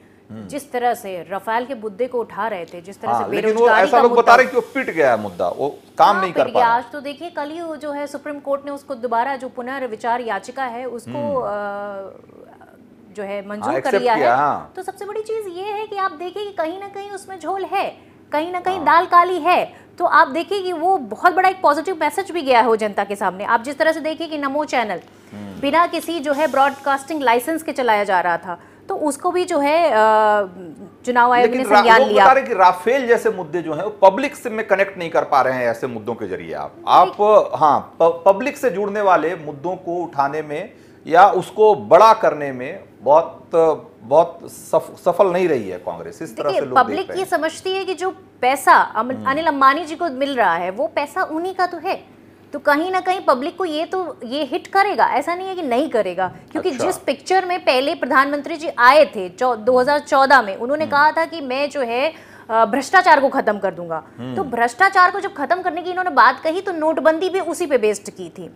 जिस तरह से रफाल के मुद्दे को उठा रहे थे, जिस तरह हाँ, से बेरोजगारी का लोग बता रहे कि वो पिट गया मुद्दा, वो काम हाँ, नहीं कर पाया। आज तो देखिए कल ही वो जो है सुप्रीम कोर्ट ने उसको दोबारा जो पुनर्विचार याचिका है उसको आ, जो है मंजूर हाँ, कर लिया है हाँ। तो सबसे बड़ी चीज ये है कि आप देखिए कि कहीं ना कहीं उसमें झोल है, कहीं ना कहीं दाल काली है। तो आप देखिए कि वो बहुत बड़ा एक पॉजिटिव मैसेज भी गया है वो जनता के सामने। आप जिस तरह से देखिए कि नमो चैनल बिना किसी जो है ब्रॉडकास्टिंग लाइसेंस के चलाया जा रहा था तो उसको भी जो है चुनाव आयोग ने संज्ञान लिया। बता रहे कि राफेल जैसे मुद्दे जो हैं वो पब्लिक से में कनेक्ट नहीं कर पा रहे हैं ऐसे मुद्दों के जरिए आप आप हाँ पब्लिक से जुड़ने वाले मुद्दों को उठाने में या उसको बड़ा करने में बहुत बहुत सफ, सफल नहीं रही है कांग्रेस। इस तरह से लोग पब्लिक ये समझती है कि जो पैसा अनिल अंबानी जी को मिल रहा है वो पैसा उन्हीं का तो है, तो कहीं ना कहीं पब्लिक को ये तो ये हिट करेगा, ऐसा नहीं है कि नहीं करेगा। क्योंकि अच्छा। जिस पिक्चर में पहले प्रधानमंत्री जी आए थे दो हज़ार चौदह में उन्होंने कहा था कि मैं जो है भ्रष्टाचार को खत्म कर दूंगा, तो भ्रष्टाचार को जब खत्म करने की इन्होंने बात कही तो नोटबंदी भी उसी पे बेस्ड की थी।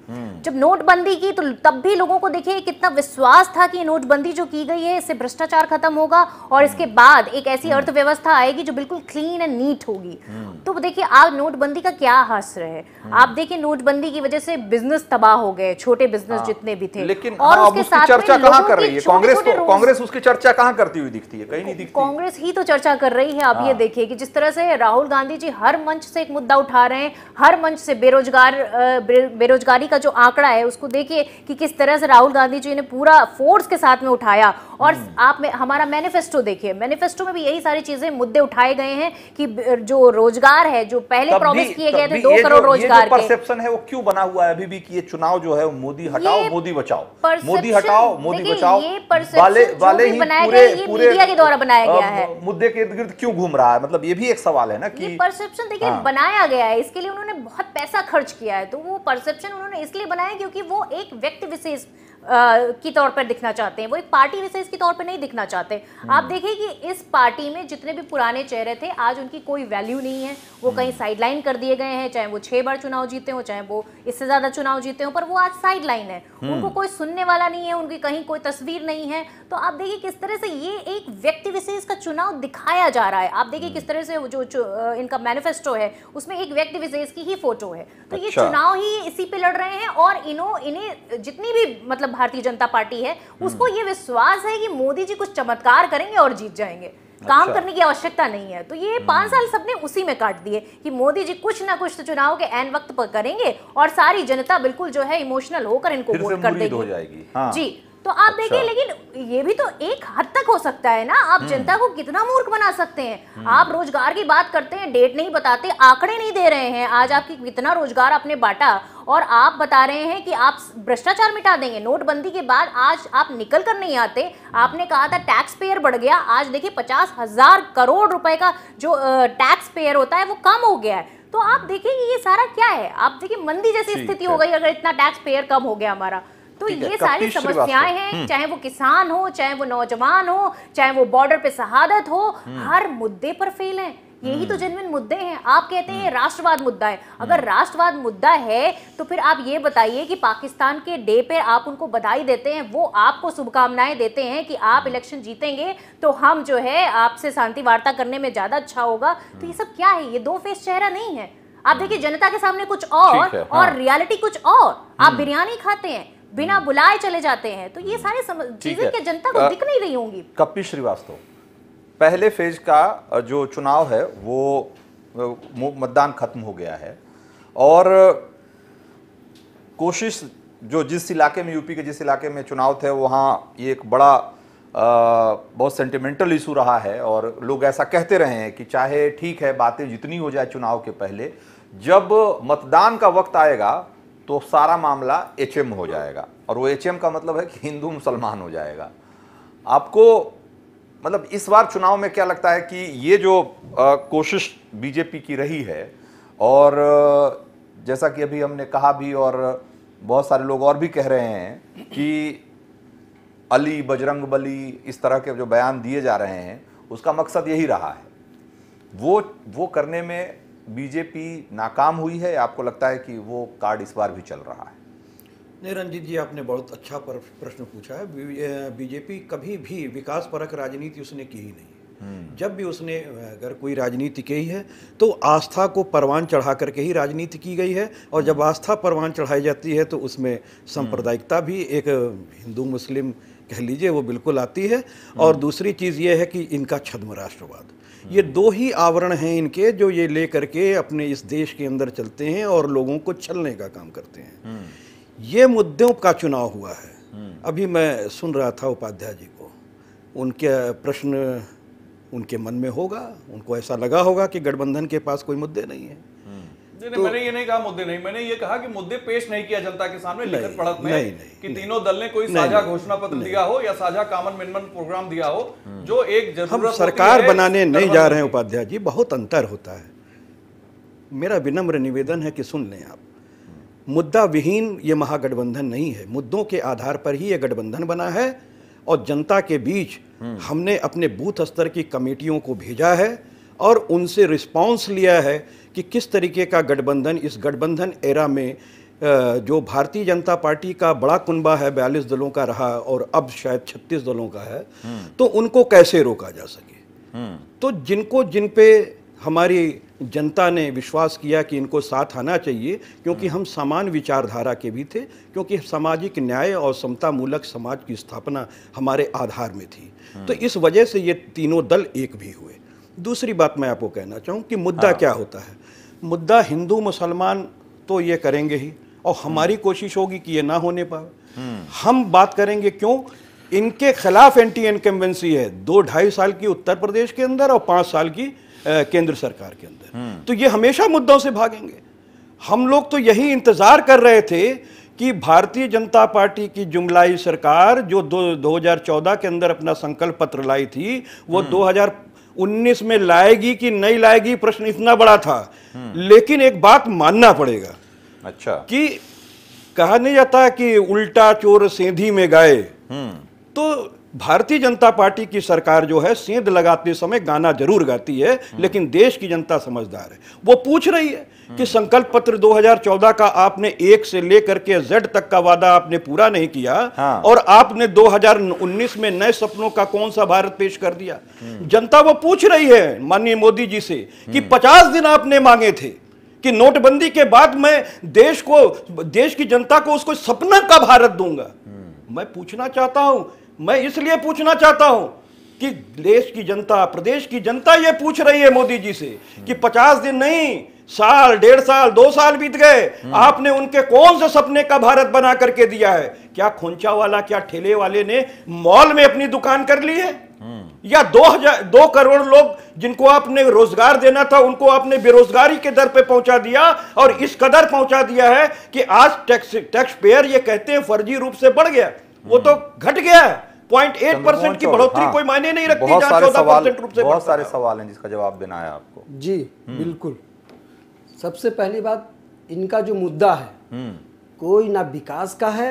जब नोटबंदी की तो तब भी लोगों को देखिए कितना विश्वास था कि नोटबंदी जो की गई है इससे भ्रष्टाचार खत्म होगा और इसके बाद एक ऐसी अर्थव्यवस्था आएगी जो बिल्कुल क्लीन एंड नीट होगी। तो देखिए आज नोटबंदी का क्या हास्य है। आप देखिए नोटबंदी की वजह से बिजनेस तबाह हो गए, छोटे बिजनेस जितने भी थे। लेकिन और उसके साथ चर्चा कहां कर रही है कांग्रेस? कांग्रेस उसकी चर्चा कहां करती हुई दिखती है? कहीं नहीं दिखती। कांग्रेस ही तो चर्चा कर रही है। आप ये देखिए कि जिस तरह से राहुल गांधी जी हर मंच से एक मुद्दा उठा रहे हैं, हर मंच से बेरोजगार बेरोजगारी का जो आंकड़ा है उसको देखिए कि किस तरह से राहुल गांधी जी ने पूरा फोर्स के साथ में उठाया। और आप में हमारा मैनिफेस्टो देखिए, मैनिफेस्टो में भी यही सारी चीजें मुद्दे उठाए गए हैं कि जो रोजगार है जो पहले प्रॉमिस किए गए थे दो करोड़ रोजगार परसेप्शन है वो क्यों बना हुआ है अभी भी कि ये चुनाव जो है मोदी हटाओ मोदी बचाओ मोदी हटाओ मोदी बचाओ वाले ही मीडिया के द्वारा बनाया गया है, मुद्दे के इर्द गिर्द क्यों घूम रहा है? मतलब ये भी एक सवाल है ना कि ये परसेप्शन देखिए हाँ। बनाया गया है, इसके लिए उन्होंने बहुत पैसा खर्च किया है। तो वो परसेप्शन उन्होंने इसलिए बनाया क्योंकि वो एक व्यक्ति विशेष की तौर पर दिखना चाहते हैं, वो एक पार्टी विशेष की तौर पर नहीं दिखना चाहते। आप देखिए कि इस पार्टी में जितने भी पुराने चेहरे थे आज उनकी कोई वैल्यू नहीं है, वो कहीं साइडलाइन कर दिए गए हैं, चाहे वो छह बार चुनाव जीते हो, चाहे वो इससे ज्यादा चुनाव जीते हो, पर वो आज साइडलाइन है, उनको कोई सुनने वाला नहीं है, उनकी कहीं कोई तस्वीर नहीं है। तो आप देखिए किस तरह से ये एक व्यक्ति विशेष का चुनाव दिखाया जा रहा है। आप देखिए किस तरह से जो, जो इनका मैनिफेस्टो है उसमें एक व्यक्ति विशेष की ही फोटो है। तो ये चुनाव ही इसी पे लड़ रहे हैं और इन्हों इन्हें जितनी भी मतलब भारतीय जनता पार्टी है उसको ये विश्वास है कि मोदी जी कुछ चमत्कार करेंगे और जीत जाएंगे, काम अच्छा। करने की आवश्यकता नहीं है। तो ये पांच साल सबने उसी में काट दिए कि मोदी जी कुछ ना कुछ तो चुनाव के ऐन वक्त पर करेंगे और सारी जनता बिल्कुल जो है इमोशनल होकर इनको वोट कर देगी। हाँ। जी तो आप अच्छा। देखिए, लेकिन ये भी तो एक हद तक हो सकता है ना, आप जनता को कितना मूर्ख बना सकते हैं। आप रोजगार की बात करते हैं, डेट नहीं बताते, आंकड़े नहीं दे रहे हैं, आज आपकी कितना रोजगार आपने बांटा, और आप बता रहे हैं कि आप भ्रष्टाचार मिटा देंगे। नोटबंदी के बाद आज आप निकल कर नहीं आते, आपने कहा था टैक्स पेयर बढ़ गया, आज देखिए पचास हजार करोड़ रुपए का जो टैक्स पेयर होता है वो कम हो गया है। तो आप देखिए ये सारा क्या है, आप देखिए मंदी जैसी स्थिति हो गई अगर इतना टैक्स पेयर कम हो गया हमारा। तो ये सारी समस्याएं हैं, चाहे वो किसान हो, चाहे वो नौजवान हो, चाहे वो बॉर्डर पे शहादत हो, हर मुद्दे पर फेल हैं। यही तो जेन्युइन मुद्दे हैं। आप कहते हैं राष्ट्रवाद मुद्दा है, अगर राष्ट्रवाद मुद्दा है तो फिर आप ये बताइए कि पाकिस्तान के डे पे आप उनको बधाई देते हैं, वो आपको शुभकामनाएं देते हैं कि आप इलेक्शन जीतेंगे तो हम जो है आपसे शांति वार्ता करने में ज्यादा अच्छा होगा। तो ये सब क्या है, ये दो फेस चेहरा नहीं है। आप देखिए जनता के सामने कुछ और और रियलिटी कुछ और, आप बिरयानी खाते हैं, बिना बुलाए चले जाते हैं। तो ये सारे चीजें क्या जनता को दिख नहीं रही होंगी। कपिल श्रीवास्तव, पहले फेज का जो चुनाव है वो मतदान खत्म हो गया है और कोशिश जो जिस इलाके में यूपी के जिस इलाके में चुनाव थे वहाँ ये एक बड़ा बहुत सेंटिमेंटल इशू रहा है और लोग ऐसा कहते रहे हैं कि चाहे ठीक है बातें जितनी हो जाए चुनाव के पहले, जब मतदान का वक्त आएगा तो सारा मामला एचएम हो जाएगा, और वो एचएम का मतलब है कि हिंदू मुसलमान हो जाएगा। आपको मतलब इस बार चुनाव में क्या लगता है कि ये जो आ, कोशिश बीजेपी की रही है, और जैसा कि अभी हमने कहा भी और बहुत सारे लोग और भी कह रहे हैं कि अली बजरंगबली इस तरह के जो बयान दिए जा रहे हैं उसका मकसद यही रहा है, वो वो करने में बीजेपी नाकाम हुई है, आपको लगता है कि वो कार्ड इस बार भी चल रहा है? नहीं रंजीत जी, आपने बहुत अच्छा प्रश्न पूछा है। बीजेपी कभी भी विकास परक राजनीति उसने की ही नहीं। जब भी उसने अगर कोई राजनीति की है तो आस्था को परवान चढ़ा करके ही राजनीति की गई है, और जब आस्था परवान चढ़ाई जाती है तो उसमें सांप्रदायिकता भी एक हिंदू मुस्लिम कह लीजिए वो बिल्कुल आती है। और दूसरी चीज़ ये है कि इनका छद्म राष्ट्रवाद, ये दो ही आवरण हैं इनके जो ये ले करके अपने इस देश के अंदर चलते हैं और लोगों को छलने का काम करते हैं। ये मुद्दों का चुनाव हुआ है। अभी मैं सुन रहा था उपाध्याय जी को, उनके प्रश्न उनके मन में होगा, उनको ऐसा लगा होगा कि गठबंधन के पास कोई मुद्दे नहीं है। नहीं, तो, मैंने ये नहीं कहा मुद्दे नहीं, मैंने ये कहा कि मुद्दे पेश नहीं किया जनता के सामने लिखित पढ़त में, कि तीनों दल ने कोई साझा घोषणा पत्र दिया हो या साझा कॉमन मिनिमम प्रोग्राम दिया हो, जो एक जरूरत सरकार बनाने नहीं जा रहे हैं। उपाध्याय जी, बहुत अंतर होता है। मेरा विनम्र निवेदन है कि सुन लें आप, मुद्दा विहीन ये महागठबंधन नहीं है, मुद्दों के आधार पर ही ये गठबंधन बना है। और जनता के बीच हमने अपने बूथ स्तर की कमेटियों को भेजा है और उनसे रिस्पांस लिया है कि किस तरीके का गठबंधन, इस गठबंधन एरा में जो भारतीय जनता पार्टी का बड़ा कुनबा है, बयालीस दलों का रहा और अब शायद छत्तीस दलों का है, तो उनको कैसे रोका जा सके। तो जिनको जिन पे हमारी जनता ने विश्वास किया कि इनको साथ आना चाहिए, क्योंकि हम समान विचारधारा के भी थे, क्योंकि सामाजिक न्याय और समतामूलक समाज की स्थापना हमारे आधार में थी, तो इस वजह से ये तीनों दल एक भी हुए। दूसरी बात मैं आपको कहना चाहूँ कि मुद्दा हाँ। क्या होता है, मुद्दा हिंदू मुसलमान तो ये करेंगे ही, और हमारी कोशिश होगी कि ये ना होने पाए। हम बात करेंगे क्यों, इनके खिलाफ एंटी इनकम्बेंसी है, दो ढाई साल की उत्तर प्रदेश के अंदर और पाँच साल की केंद्र सरकार के अंदर, तो ये हमेशा मुद्दों से भागेंगे। हम लोग तो यही इंतजार कर रहे थे कि भारतीय जनता पार्टी की जुमलाई सरकार जो दो हजार चौदह के अंदर अपना संकल्प पत्र लाई थी, वो दो हजार उन्नीस में लाएगी कि नहीं लाएगी, प्रश्न इतना बड़ा था। लेकिन एक बात मानना पड़ेगा अच्छा कि कहा नहीं जाता कि उल्टा चोर सेंधी में गए, तो भारतीय जनता पार्टी की सरकार जो है सेंध लगाते समय गाना जरूर गाती है, लेकिन देश की जनता समझदार है। वो पूछ रही है कि संकल्प पत्र दो हज़ार चौदह का आपने एक से लेकर के जेड तक का वादा आपने पूरा नहीं किया, हाँ। और आपने दो हज़ार उन्नीस में नए सपनों का कौन सा भारत पेश कर दिया। जनता वो पूछ रही है माननीय मोदी जी से कि पचास दिन आपने मांगे थे कि नोटबंदी के बाद मैं देश को, देश की जनता को उसको सपना का भारत दूंगा। मैं पूछना चाहता हूं, मैं इसलिए पूछना चाहता हूं कि देश की जनता, प्रदेश की जनता यह पूछ रही है मोदी जी से कि पचास दिन नहीं, साल, डेढ़ साल, दो साल बीत गए, आपने उनके कौन से सपने का भारत बना करके दिया है? क्या खोंचा वाला, क्या ठेले वाले ने मॉल में अपनी दुकान कर ली है, या दो हजार दो करोड़ लोग जिनको आपने रोजगार देना था उनको आपने बेरोजगारी के दर पे पहुंचा दिया, और इस कदर पहुंचा दिया है कि आज टैक्स टैक्स पेयर ये कहते हैं फर्जी रूप से बढ़ गया, वो तो घट गया है। पॉइंट आठ परसेंट की बढ़ोतरी, हाँ, कोई मायने नहीं रखती। बहुत सारे सवाल, बहुत सारे सवाल हैं जिसका जवाब देना है आपको। जी बिल्कुल। सबसे पहली बात, इनका जो मुद्दा है कोई ना विकास का है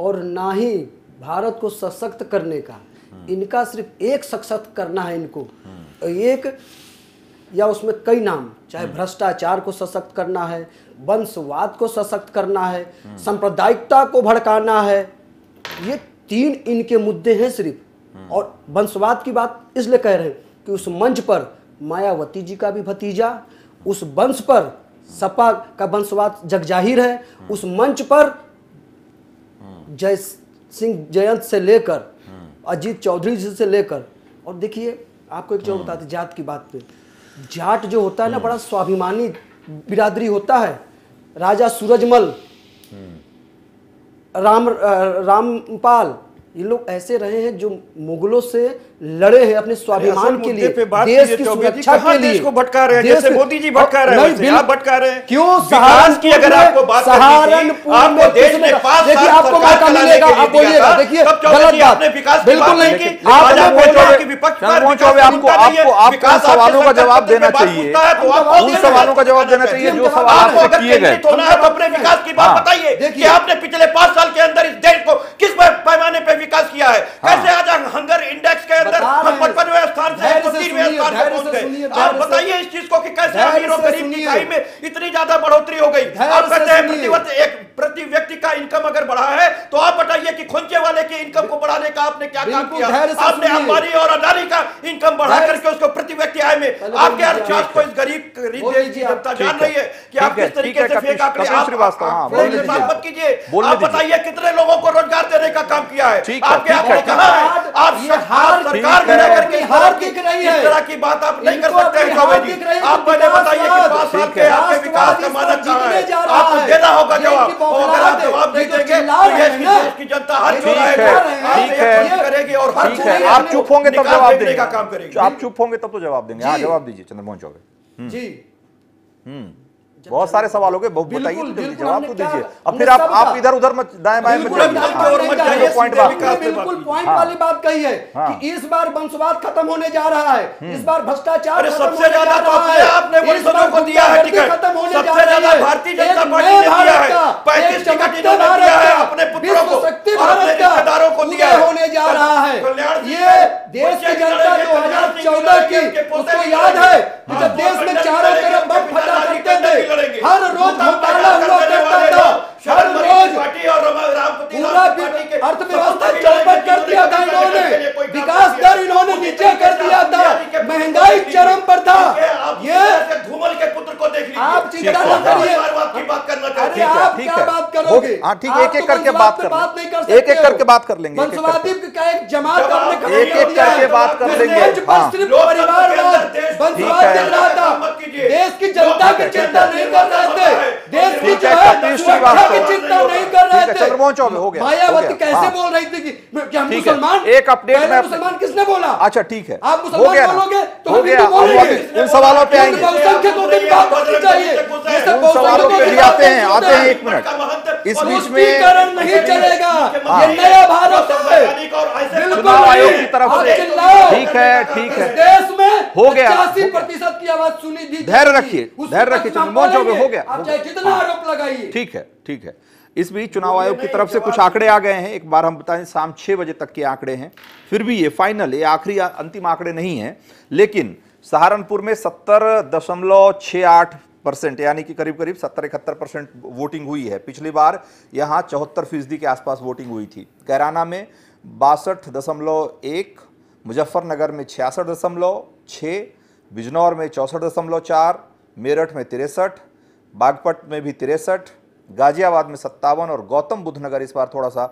और ना ही भारत को सशक्त करने का। इनका सिर्फ एक सशक्त करना है इनको, एक या उसमें कई नाम, चाहे भ्रष्टाचार को सशक्त करना है, वंशवाद को सशक्त करना है, सांप्रदायिकता को भड़काना है। ये तीन इनके मुद्दे हैं सिर्फ। और वंशवाद की बात इसलिए कह रहे हैं कि उस मंच पर मायावती जी का भी भतीजा, उस वंश पर सपा का वंशवाद जगजाहिर है, उस मंच पर जय सिंह जयंत से लेकर अजित चौधरी से लेकर, और देखिए आपको एक चीज बताते जाट की बात पे, जाट जो होता है ना बड़ा स्वाभिमानी बिरादरी होता है। राजा सूरजमल, राम रामपाल, ये लोग ऐसे रहे हैं जो मुगलों से लड़े हैं अपने स्वाभिमान के लिए, देश की सुरक्षा के लिए। इसको भटका रहे हैं जैसे मोदी जी भटका रहे हैं, आप भटका रहे हैं क्यों? सहारनपुर की अगर आपको बात सहारनपुर आपको देश में पांच साल आपको मौका मिलेगा, आप बोलिएगा। देखिए गलत बात बिल्कुल नहीं की आप विपक्ष पर पहुंचोगे। आपको आपको आपका सवालों का जवाब देना चाहिए, उन सवालों का जवाब देना चाहिए जो सवाल आपसे किए गए। अपने विकास की बात बताइए कि आपने पिछले पांच साल के अंदर इस देश को किस पैमाने पर विकास किया है, कैसे आज हंगर इंडेक्स के अंदर हम पचपनवें स्थान से तीसवें स्थान पर पहुंच गए। आप बताइए इस चीज को कि कैसे अमीर और गरीब की खाई में इतनी ज्यादा बढ़ोतरी हो गई। आप कहते हैं प्रतिवर्ष एक प्रति व्यक्ति का इनकम अगर बढ़ा है, तो आप बताइए कि खोंचे वाले के इनकम को बढ़ाने का आपने क्या काम किया? आपने अंबानी और अडानी का इनकम बढ़ा करके उसको प्रति व्यक्ति आय में, आपके अर्थशास्त्र को इस गरीब गरीब जनता जान रही है कि आप किस तरीके से फेंक आंकड़े। आप मत कीजिए, आप बताइए कितने लोगों को रोजगार देने का काम किया है आपके, आपने कहा है आप सरकार बना करके हार दिख रही है, इस तरह की बात आप नहीं कर सकते। आप मुझे बताइए कि पांच साल के आपके विकास का मानक कहां है? आपको देना होगा जवाब। अगर आप जवाब नहीं देंगे की जनता हर करेगी और हर है। आप चुप होंगे तब जवाब देने का काम करेंगे, आप चुप होंगे तब तो जवाब देंगे। हाँ जवाब दीजिए चंद्रमोहन चौबे जी। हम्म बहुत सारे सवाल हो गए, बहुत बताइए जवाब तो दीजिए। अब फिर आप आप इधर उधर मत दाएं बाएं मत जाइए। पॉइंट वाली बात कही है कि इस बार वंशवाद खत्म होने जा रहा है, इस बार भ्रष्टाचार सबसे ज्यादा आपने वंशजों को दिया है, खत्म होने जा रहा है। भारतीय जनता पार्टी ने दिया है पैंतीस टिकट इन्होंने दिया है अपने पुत्रों को, अपने रिश्तेदारों को दिया होने जा रहा है। ये देश की जनता दो हजार चौदह की उसको याद है जब देश में चारों तरफ बम फटा करते थे, हर रोज घोटाला हुआ करता था, हर रोज पूरा अर्थव्यवस्था चौपट कर दिया था इन्होंने, विकास दर इन्होंने नीचे कर दिया था, महंगाई चरम पर था। ये धूमल के पुत्र को देख लीजिए, आप चिंता न करिए। अरे आप क्या बात करोगे? हाँ ठीक, एक एक करके बात कर, बात नहीं कर सकते, एक एक करके बात कर लेंगे, वंशवादी का एक जमात आपने खड़ा किया, एक एक करके बात कर लेंगे। सिर्फ परिवारवाद वंशवाद चल रहा था, देश की जनता की चिंता नहीं कर रहे थे, देश की जनता की चिंता नहीं कर रहे थे। चंद्रमोहन चौबे हो गया। मायावती कैसे बोल रही थी कि हम मुसलमान, एक अपडेट में मुसलमान किसने बोला? अच्छा ठीक है, आप मुसलमान बोलोगे तो हम हिंदू बोलेंगे। उन सवालों पे आएंगे, उन सवालों पे भी आते हैं, आते हैं। एक मिनट, इस बीच में नहीं चलेगा ये नया भारत है चुनाव आयोग की तरफ से। ठीक है ठीक है, देश में हो गया, पचासी प्रतिशत की आवाज सुनी। धैर्य रखिए, धैर्य रखिए चंद्रमोहन चौबे, हो गया, आप चाहे जितना आरोप लगाइए। ठीक है ठीक है, इस बीच चुनाव आयोग की तरफ से कुछ आंकड़े आ गए हैं, एक बार हम बताएं शाम छः बजे तक के आंकड़े हैं, फिर भी ये फाइनल, ये आखिरी अंतिम आंकड़े नहीं हैं, लेकिन सहारनपुर में सत्तर दशमलव छः आठ परसेंट यानी कि करीब करीब सत्तर इकहत्तर परसेंट वोटिंग हुई है। पिछली बार यहाँ चौहत्तर फीसदी के आसपास वोटिंग हुई थी। कैराना में बासठ दशमलव एक, मुजफ्फरनगर में छियासठ दशमलव छः, बिजनौर में चौंसठ दशमलव चार, मेरठ में तिरसठ, बागपत में भी तिरसठ, गाजियाबाद में सत्तावन और गौतम बुद्ध नगर इस बार थोड़ा सा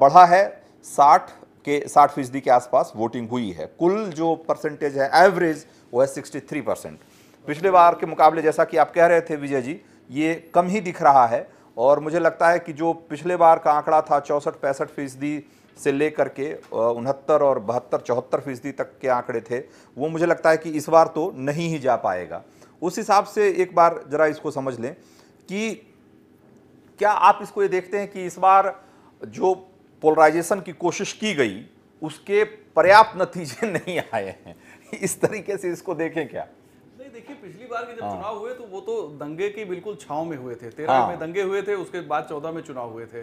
बढ़ा है, साठ के साठ फीसदी के आसपास वोटिंग हुई है। कुल जो परसेंटेज है एवरेज वो है तिरसठ परसेंट। पिछले बार के मुकाबले जैसा कि आप कह रहे थे विजय जी, ये कम ही दिख रहा है और मुझे लगता है कि जो पिछले बार का आंकड़ा था चौंसठ पैंसठ फीसदी से लेकर के उनहत्तर और बहत्तर चौहत्तर फीसदी तक के आंकड़े थे, वो मुझे लगता है कि इस बार तो नहीं ही जा पाएगा। उस हिसाब से एक बार जरा इसको समझ लें कि क्या आप इसको ये देखते हैं कि इस बार जो पोलराइजेशन की कोशिश की गई उसके पर्याप्त नतीजे नहीं आए हैं, इस तरीके से इसको देखें क्या? नहीं, देखिए पिछली बार के जब हाँ। चुनाव हुए तो वो तो दंगे की बिल्कुल छांव में हुए थे। तेरह हाँ। में दंगे हुए थे, उसके बाद चौदह में चुनाव हुए थे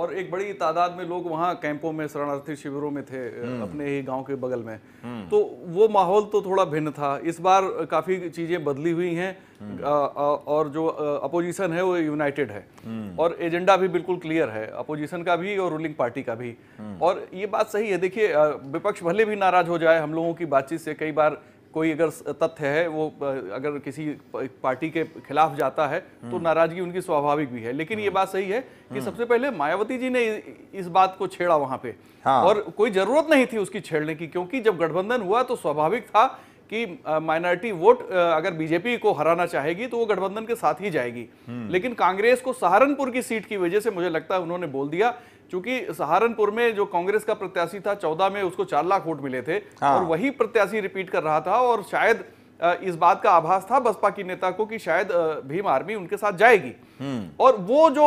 और एक बड़ी तादाद में लोग वहाँ कैंपों में, शरणार्थी शिविरों में थे अपने ही गाँव के बगल में, तो वो माहौल तो थोड़ा भिन्न था। इस बार काफी चीजें बदली हुई हैं और जो अपोजिशन है वो यूनाइटेड है और एजेंडा भी बिल्कुल क्लियर है, अपोजिशन का भी और रूलिंग पार्टी का भी। और ये बात सही है, देखिए विपक्ष भले भी नाराज हो जाए हम लोगों की बातचीत से, कई बार कोई अगर तथ्य है वो अगर किसी पार्टी के खिलाफ जाता है तो नाराजगी उनकी स्वाभाविक भी है, लेकिन ये बात सही है कि सबसे पहले मायावती जी ने इस बात को छेड़ा वहां पे हाँ। और कोई जरूरत नहीं थी उसकी छेड़ने की, क्योंकि जब गठबंधन हुआ तो स्वाभाविक था कि माइनॉरिटी वोट अगर बीजेपी को हराना चाहेगी तो वो गठबंधन के साथ ही जाएगी। लेकिन कांग्रेस को सहारनपुर की सीट की वजह से मुझे लगता है उन्होंने बोल दिया, क्योंकि सहारनपुर में जो कांग्रेस का प्रत्याशी था चौदह में उसको चार लाख वोट मिले थे हाँ। और वही प्रत्याशी रिपीट कर रहा था और शायद इस बात का आभास था बसपा की नेता को कि शायद भीम आर्मी उनके साथ जाएगी और वो जो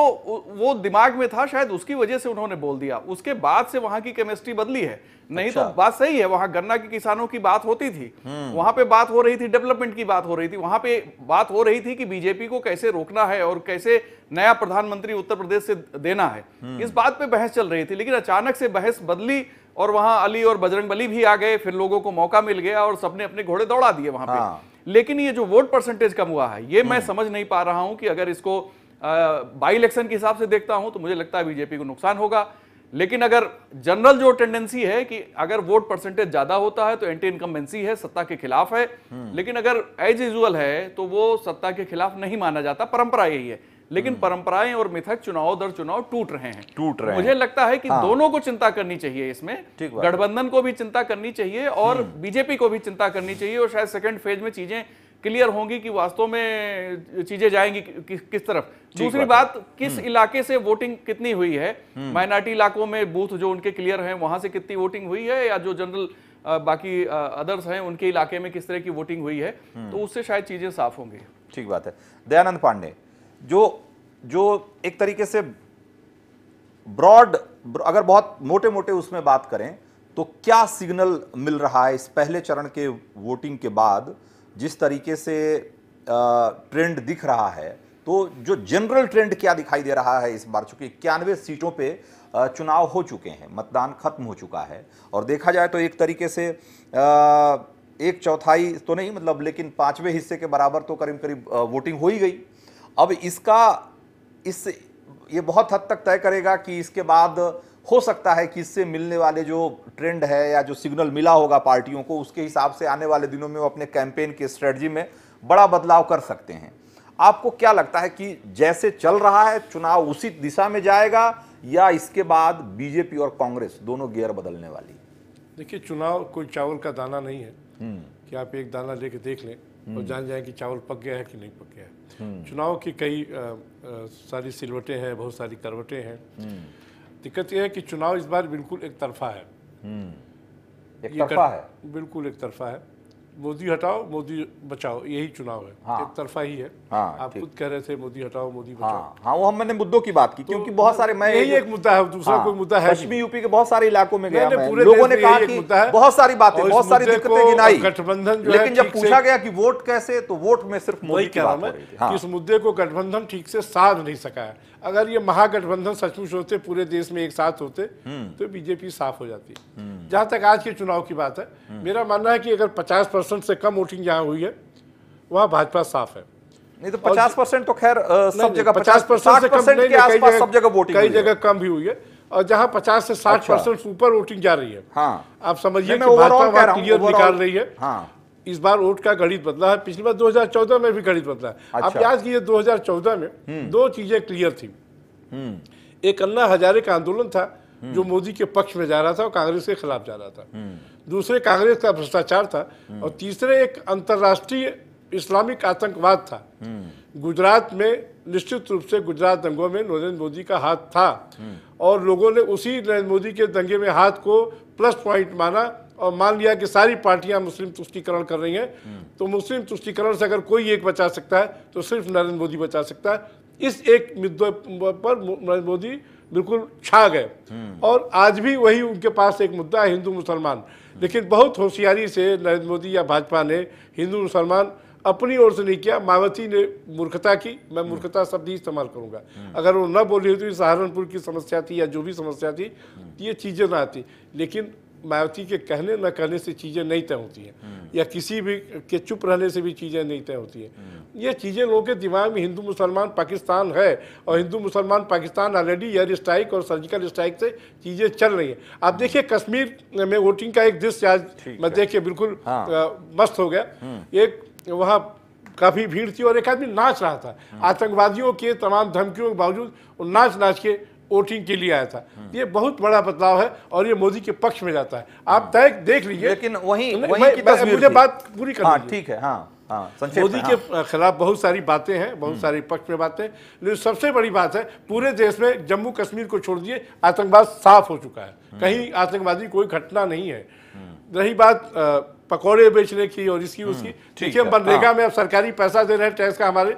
वो दिमाग में था शायद उसकी वजह से उन्होंने बोल दिया। उसके बाद से वहां की केमिस्ट्री बदली है, नहीं अच्छा। तो बात सही है, वहां गन्ना के किसानों की बात होती थी, वहां पे बात हो रही थी, डेवलपमेंट की बात हो रही थी, वहां पे बात हो रही थी कि बीजेपी को कैसे रोकना है और कैसे नया प्रधानमंत्री उत्तर प्रदेश से देना है, इस बात पे बहस चल रही थी। लेकिन अचानक से बहस बदली और वहां अली और बजरंगबली भी आ गए, फिर लोगों को मौका मिल गया और सबने अपने घोड़े दौड़ा दिए वहां पे हाँ। लेकिन ये जो वोट परसेंटेज कम हुआ है ये मैं समझ नहीं पा रहा हूं कि अगर इसको बाई इलेक्शन के हिसाब से देखता हूं तो मुझे लगता है बीजेपी को नुकसान होगा। लेकिन अगर जनरल जो टेंडेंसी है कि अगर वोट परसेंटेज ज्यादा होता है तो एंटी इनकम्बेंसी है, सत्ता के खिलाफ है, लेकिन अगर एज यूजुअल है तो वो सत्ता के खिलाफ नहीं माना जाता, परंपरा यही है। लेकिन परंपराएं और मिथक चुनाव दर चुनाव टूट रहे हैं टूट रहे हैं। मुझे लगता है कि हाँ। दोनों को चिंता करनी चाहिए, इसमें गठबंधन को भी चिंता करनी चाहिए और बीजेपी को भी चिंता करनी चाहिए और शायद सेकंड फेज में चीजें क्लियर होंगी कि वास्तव में चीजें जाएंगी कि, कि, किस तरफ। दूसरी बात, बात किस इलाके से वोटिंग कितनी हुई है, माइनॉरिटी इलाकों में बूथ जो उनके क्लियर हैं वहां से कितनी वोटिंग हुई है या जो जनरल बाकी अदर्स हैं उनके इलाके में किस तरह की वोटिंग हुई है, तो उससे शायद चीजें साफ होंगी। ठीक बात है। दयानंद पांडे, जो जो एक तरीके से ब्रॉड अगर बहुत मोटे मोटे उसमें बात करें तो क्या सिग्नल मिल रहा है इस पहले चरण के वोटिंग के बाद, जिस तरीके से ट्रेंड दिख रहा है, तो जो जनरल ट्रेंड क्या दिखाई दे रहा है इस बार, चूंकि इक्यानवे सीटों पे चुनाव हो चुके हैं, मतदान खत्म हो चुका है और देखा जाए तो एक तरीके से एक चौथाई तो नहीं मतलब, लेकिन पाँचवें हिस्से के बराबर तो करीब करीब वोटिंग हो ही गई। अब इसका इस ये बहुत हद तक तय करेगा कि इसके बाद हो सकता है कि इससे मिलने वाले जो ट्रेंड है या जो सिग्नल मिला होगा पार्टियों को, उसके हिसाब से आने वाले दिनों में वो अपने कैंपेन के स्ट्रेटजी में बड़ा बदलाव कर सकते हैं। आपको क्या लगता है कि जैसे चल रहा है चुनाव उसी दिशा में जाएगा या इसके बाद बीजेपी और कांग्रेस दोनों गियर बदलने वाली? देखिए, चुनाव कोई चावल का दाना नहीं है कि आप एक दाना लेके देख लें और जान जाए कि चावल पक गया है कि नहीं पक गया है। चुनाव की कई आ, आ, सारी सिलवटें हैं, बहुत सारी करवटें हैं। दिक्कत यह है कि चुनाव इस बार बिल्कुल एक तरफा है, एक तरफा कर, है बिल्कुल एक तरफा है। मोदी हटाओ मोदी बचाओ, यही चुनाव है। हाँ, एक तरफा ही है। हाँ, आप खुद कह रहे थे मोदी हटाओ मोदी बचाओ। हाँ, हाँ, वो हम मैंने मुद्दों की बात की तो क्योंकि बहुत सारे मैं यही एक मुद्दा है, दूसरा हाँ, कोई मुद्दा है। पश्चिमी यूपी के बहुत सारे इलाकों में गया, लोगों ने कहा कि बहुत सारी बातें बहुत सारी दिक्कतें गिनाई गठबंधन, लेकिन जब पूछा गया कि वोट कैसे, तो वोट में सिर्फ मोदी की बात हो रही थी। इस मुद्दे को गठबंधन ठीक से साध नहीं सका है। अगर ये महागठबंधन सचमुच होते, पूरे देश में एक साथ होते, तो बीजेपी साफ हो जाती। जहां तक आज के चुनाव की बात है, मेरा मानना है कि अगर पचास परसेंट से कम वोटिंग जहां हुई है वहां भाजपा साफ है। नहीं तो पचास परसेंट तो खैर सब जगह, पचास परसेंट से कम के आसपास सब जगह वोटिंग, कई जगह कम भी हुई है। और जहां पचास से साठ परसेंट ऊपर वोटिंग जा रही है, आप समझिए कि भाजपा क्लियर निकाल रही है। इस बार वोट का गणित बदला है, पिछली बार दो हज़ार चौदह में भी गणित बदला है। आप याद कीजिए दो हज़ार चौदह में दो चीजें क्लियर थी। एक अन्ना हजारे का आंदोलन था जो मोदी के पक्ष में जा रहा था और कांग्रेस के खिलाफ जा रहा था, दूसरे कांग्रेस का भ्रष्टाचार था, और तीसरे एक अंतर्राष्ट्रीय इस्लामिक आतंकवाद था। गुजरात में निश्चित रूप से गुजरात दंगों में नरेंद्र मोदी का हाथ था, और लोगों ने उसी नरेंद्र मोदी के दंगे में हाथ को प्लस पॉइंट माना और मान लिया कि सारी पार्टियां मुस्लिम तुष्टिकरण कर रही हैं, तो मुस्लिम तुष्टिकरण से अगर कोई एक बचा सकता है तो सिर्फ नरेंद्र मोदी बचा सकता है। इस एक मुद्दे पर नरेंद्र मोदी बिल्कुल छा गए, और आज भी वही उनके पास एक मुद्दा है हिंदू मुसलमान। लेकिन बहुत होशियारी से नरेंद्र मोदी या भाजपा ने हिंदू मुसलमान अपनी ओर से नहीं किया। मायावती ने मूर्खता की, मैं मूर्खता शब्द ही इस्तेमाल करूंगा, अगर वो न बोली होती सहारनपुर की समस्या थी या जो भी समस्या थी, ये चीज़ें ना आती। लेकिन मायावती के कहने न कहने से चीज़ें नहीं तय होती हैं, या किसी भी के चुप रहने से भी चीज़ें नहीं तय होती हैं। ये चीज़ें लोगों के दिमाग में हिंदू मुसलमान पाकिस्तान है, और हिंदू मुसलमान पाकिस्तान ऑलरेडी एयर स्ट्राइक और सर्जिकल स्ट्राइक से चीज़ें चल रही हैं। आप देखिए कश्मीर में वोटिंग का एक दृश्य आज मैं देख के बिल्कुल हाँ। आ, मस्त हो गया। एक वहाँ काफ़ी भीड़ थी और एक आदमी नाच रहा था, आतंकवादियों के तमाम धमकियों के बावजूद वो नाच नाच के वोटिंग के लिए आया था। ये बहुत बड़ा बदलाव है, और ये मोदी के पक्ष में जाता है। आप तय देख लीजिए, लेकिन वही, वही की तस्वीर मुझे बात पूरी करनी ठीक है। हाँ, हाँ, मोदी हाँ। के खिलाफ बहुत सारी बातें हैं, बहुत सारे पक्ष में बातें, लेकिन सबसे बड़ी बात है पूरे देश में जम्मू कश्मीर को छोड़ दिए आतंकवाद साफ हो चुका है, कहीं आतंकवादी कोई घटना नहीं है। रही बात पकौड़े बेचने की और इसकी उसकी, ठीक है मनरेगा में अब सरकारी पैसा दे रहे हैं टैक्स का, हमारे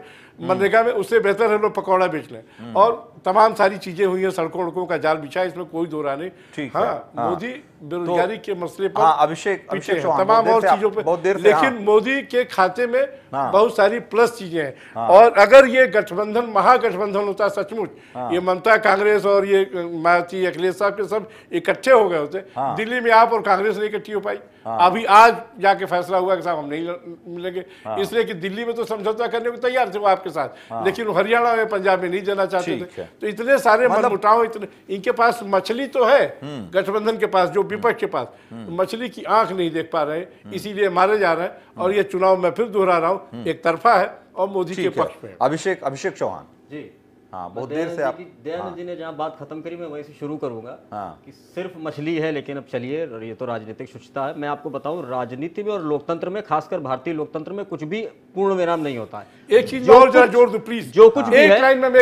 मनरेगा में उससे बेहतर है लोग पकौड़ा बेच लें, और तमाम सारी चीजें हुई हैं, सड़कों सड़कों का जाल बिछा, इसमें कोई दो राय नहीं। ठीक है, हाँ, मोदी बेरोजगारी तो, के मसले पर हाँ, अभिषेक तमाम और चीजों पर, लेकिन हाँ, मोदी के खाते में हाँ, बहुत सारी प्लस चीजें हैं। हाँ, और अगर ये गठबंधन महागठबंधन होता सचमुच, हाँ, ये ममता कांग्रेस और ये मायावती अखिलेश साहब के सब इकट्ठे हो गए होते, दिल्ली में आप और कांग्रेस नहीं इकट्ठी हो पाई। अभी आज जाके फैसला हुआ कि साहब हम नहीं मिलेंगे, इसलिए कि दिल्ली में तो समझौता करने को तैयार थे वो आपके साथ, लेकिन हरियाणा में पंजाब में नहीं जाना चाहते थे। तो इतने सारे मतलब मनमुटाव, इतने इनके पास मछली तो है गठबंधन के पास, जो विपक्ष के पास मछली की आंख नहीं देख पा रहे, इसीलिए मारे जा रहे हैं। और ये चुनाव मैं फिर दोहरा रहा हूँ एक तरफा है और मोदी के पक्ष में। अभिषेक अभिषेक चौहान जी, हाँ बहुत देर से आप दयानंद जी ने जहाँ बात खत्म करी मैं वहीं से शुरू करूंगा कि सिर्फ मछली है, लेकिन अब चलिए ये तो राजनीतिक शुचिता है। मैं आपको बताऊं राजनीति में और लोकतंत्र में, खासकर भारतीय लोकतंत्र में कुछ भी पूर्ण विराम नहीं होता है। एक चीज और जरा जोर दो प्लीज, जो कुछ भी है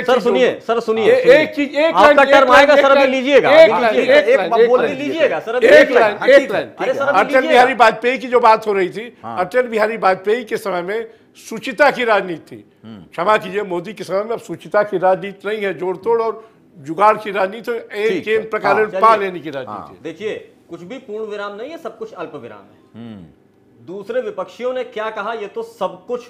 सर सुनिए, सर सुनिए एक चीज, एक आपका टर्म आएगा सर, अभी लीजिएगा लीजिएगा सर सर अटल बिहारी वाजपेयी की जो बात हो रही थी, अटल बिहारी वाजपेयी के समय में सुचिता की राजनीति थी, क्षमा कीजिए मोदी के समय में अब सुचिता की राजनीति नहीं है, जोड़तोड़ और जुगाड़ की राजनीति, एक एक प्रकार पा लेने की राजनीति। देखिए कुछ भी पूर्ण विराम नहीं है, सब कुछ अल्प विराम है। दूसरे विपक्षियों ने क्या कहा ये तो सब कुछ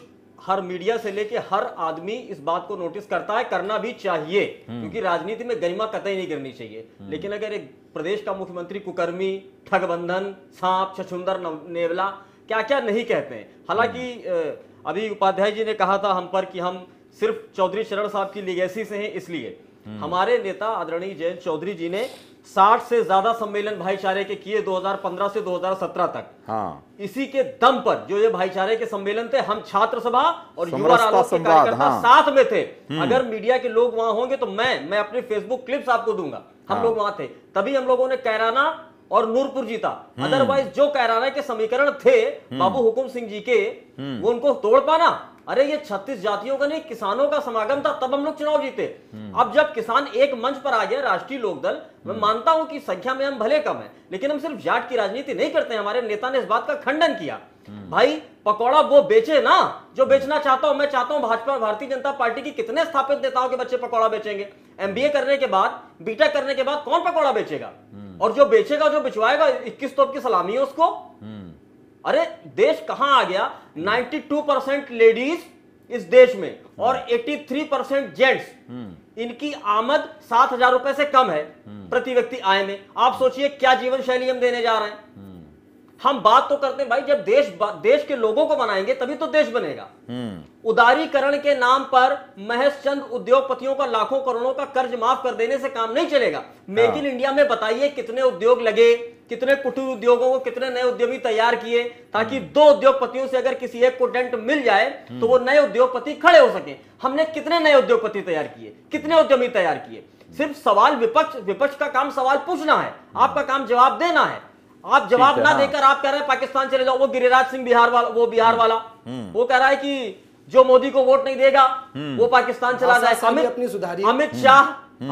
हर मीडिया से लेके हर आदमी इस बात को नोटिस करता है, करना भी चाहिए क्योंकि राजनीति में गरिमा कतई नहीं करनी चाहिए। लेकिन अगर एक प्रदेश का मुख्यमंत्री कुकर्मी, ठगबंधन, सांप, छछुंदर, नेवला, क्या क्या नहीं कहते हैं। हालांकि अभी उपाध्याय जी ने कहा था हम पर कि हम सिर्फ चौधरी चरण साहब की लीगेसी से हैं, इसलिए हमारे नेता आदरणीय जय चौधरी जी ने साठ से ज्यादा सम्मेलन भाईचारे के किए दो हज़ार पंद्रह से दो हज़ार सत्रह तक। हाँ। इसी के दम पर जो ये भाईचारे के सम्मेलन थे, हम छात्र सभा और युवा आलोक के कार्यकर्ता हाँ। साथ में थे। अगर मीडिया के लोग वहां होंगे तो मैं मैं अपने फेसबुक क्लिप्स आपको दूंगा, हम हाँ। लोग वहां थे, तभी हम लोगों ने कैराना और नूरपुर जीता। अदरवाइज जो कैराना के समीकरण थे बाबू हुकुम सिंह जी के, वो उनको तोड़ पाना, अरे ये छत्तीस जातियों का नहीं किसानों का समागम था, तब हम लोग चुनाव जीते। अब जब किसान एक मंच पर आ गया राष्ट्रीय लोकदल, मैं मानता हूं कि संख्या में हम भले कम है, लेकिन हम सिर्फ जाट की राजनीति नहीं करते। हमारे नेता ने इस बात का खंडन किया भाई पकौड़ा वो बेचे ना जो बेचना चाहता हूं मैं। चाहता हूं भाजपा भारतीय जनता पार्टी की कितने स्थापित नेताओं के बच्चे पकौड़ा बेचेंगे। एमबीए करने के बाद, बीटेक करने के बाद कौन पकौड़ा बेचेगा? और जो बेचेगा, जो बिछवाएगा, इक्कीस तोप की सलामी है उसको। अरे देश कहां आ गया? बानवे परसेंट लेडीज इस देश में और तिरासी परसेंट जेंट्स, इनकी आमद सात हजार रुपए से कम है प्रति व्यक्ति आय में। आप सोचिए क्या जीवन शैली हम देने जा रहे हैं। हम बात तो करते हैं भाई, जब देश देश के लोगों को बनाएंगे तभी तो देश बनेगा। उदारीकरण के नाम पर महज चंद उद्योगपतियों का लाखों करोड़ों का कर्ज माफ कर देने से काम नहीं चलेगा। मेक इन इंडिया में बताइए कितने उद्योग लगे, कितने कुटीर उद्योगों को कितने नए उद्यमी तैयार किए, ताकि दो उद्योगपतियों से अगर किसी एक को डेंट मिल जाए तो वो नए उद्योगपति खड़े हो सके। हमने कितने नए उद्योगपति तैयार किए, कितने उद्यमी तैयार किए। सिर्फ सवाल, विपक्ष विपक्ष का काम सवाल पूछना है, आपका काम जवाब देना है। आप जवाब ना देकर आप कह रहे हैं पाकिस्तान चले जाओ। वो गिरिराज सिंह बिहार वाला, वो बिहार वाला वो कह रहा है कि जो मोदी को वोट नहीं देगा वो पाकिस्तान चला जाए। अमित शाह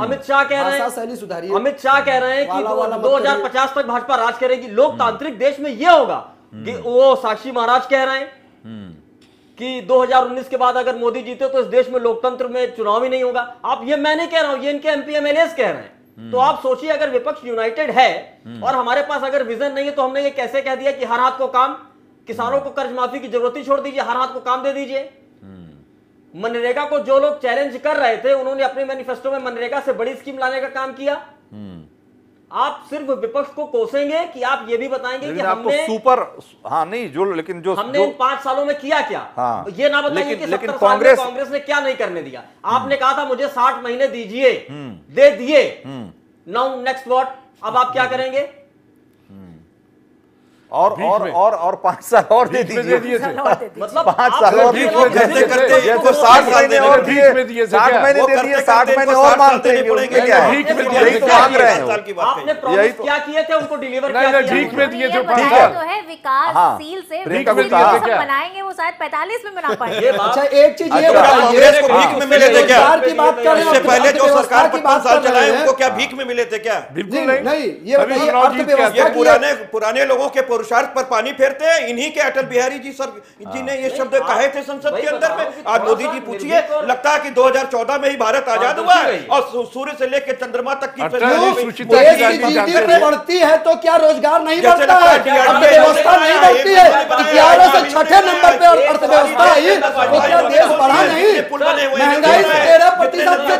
अमित शाह कह रहे हैं अमित शाह कह रहे हैं कि दो हजार पचास तक भाजपा राज करेगी। लोकतांत्रिक देश में ये होगा। वो साक्षी महाराज कह रहे हैं कि दो हजार उन्नीस के बाद अगर मोदी जीते तो इस देश में लोकतंत्र में चुनाव ही नहीं होगा। आप ये मैं नहीं कह रहा हूं, ये इनके एमपी एमएलए कह रहे हैं। तो आप सोचिए अगर विपक्ष यूनाइटेड है और हमारे पास अगर विजन नहीं है तो हमने ये कैसे कह दिया कि हर हाथ को काम, किसानों को कर्ज माफी की जरूरत ही छोड़ दीजिए, हर हाथ को काम दे दीजिए। मनरेगा को जो लोग चैलेंज कर रहे थे उन्होंने अपने मैनिफेस्टो में मनरेगा से बड़ी स्कीम लाने का काम किया। आप सिर्फ विपक्ष को कोसेंगे कि आप ये भी बताएंगे कि हमने सुपर हाँ नहीं जो लेकिन जो हमने इन पांच सालों में किया क्या। हाँ, ये ना बताएंगे कि सत्तर साल में कांग्रेस ने क्या नहीं करने दिया। आपने कहा था मुझे साठ महीने दीजिए, दे दिए। नाउ नेक्स्ट व्हाट, अब आप क्या करेंगे? और और और और पांच साल और दे दीजिए, मतलब पांच साल और करते करते इनको साठ महीने और दिए, महीने और मांगते हैं। आपने प्रॉमिस क्या किए थे उनको डिलीवर किया? ठीक में दिए थे, ठीक है। विकासशील से बनाएंगे वो शायद पैंतालीस में बना पाएंगे। अच्छा एक चीज ये कांग्रेस को भीख में मिले थे क्या? इससे पहले जो सरकार को पांच साल चलाए उनको क्या भीख में मिले थे क्या? बिल्कुल नहीं। ये पुराने पुराने लोगों के पुरुषार्थ पर पानी फेरते हैं। इन्हीं के अटल बिहारी जी सर जी ने ये शब्द कहे थे संसद के अंदर में। आज मोदी जी पूछिए, लगता है कि दो हजार चौदह में ही भारत आजाद हुआ और सूर्य से लेकर चंद्रमा तक की बढ़ती है तो क्या रोजगार नहीं बढ़ता है? अर्थव्यवस्था नहीं बढ़ती है। ग्यारह से छठे नंबर पे अर्थव्यवस्था आई तो क्या देश बढ़ा नहीं? महंगाई तेरह प्रतिशत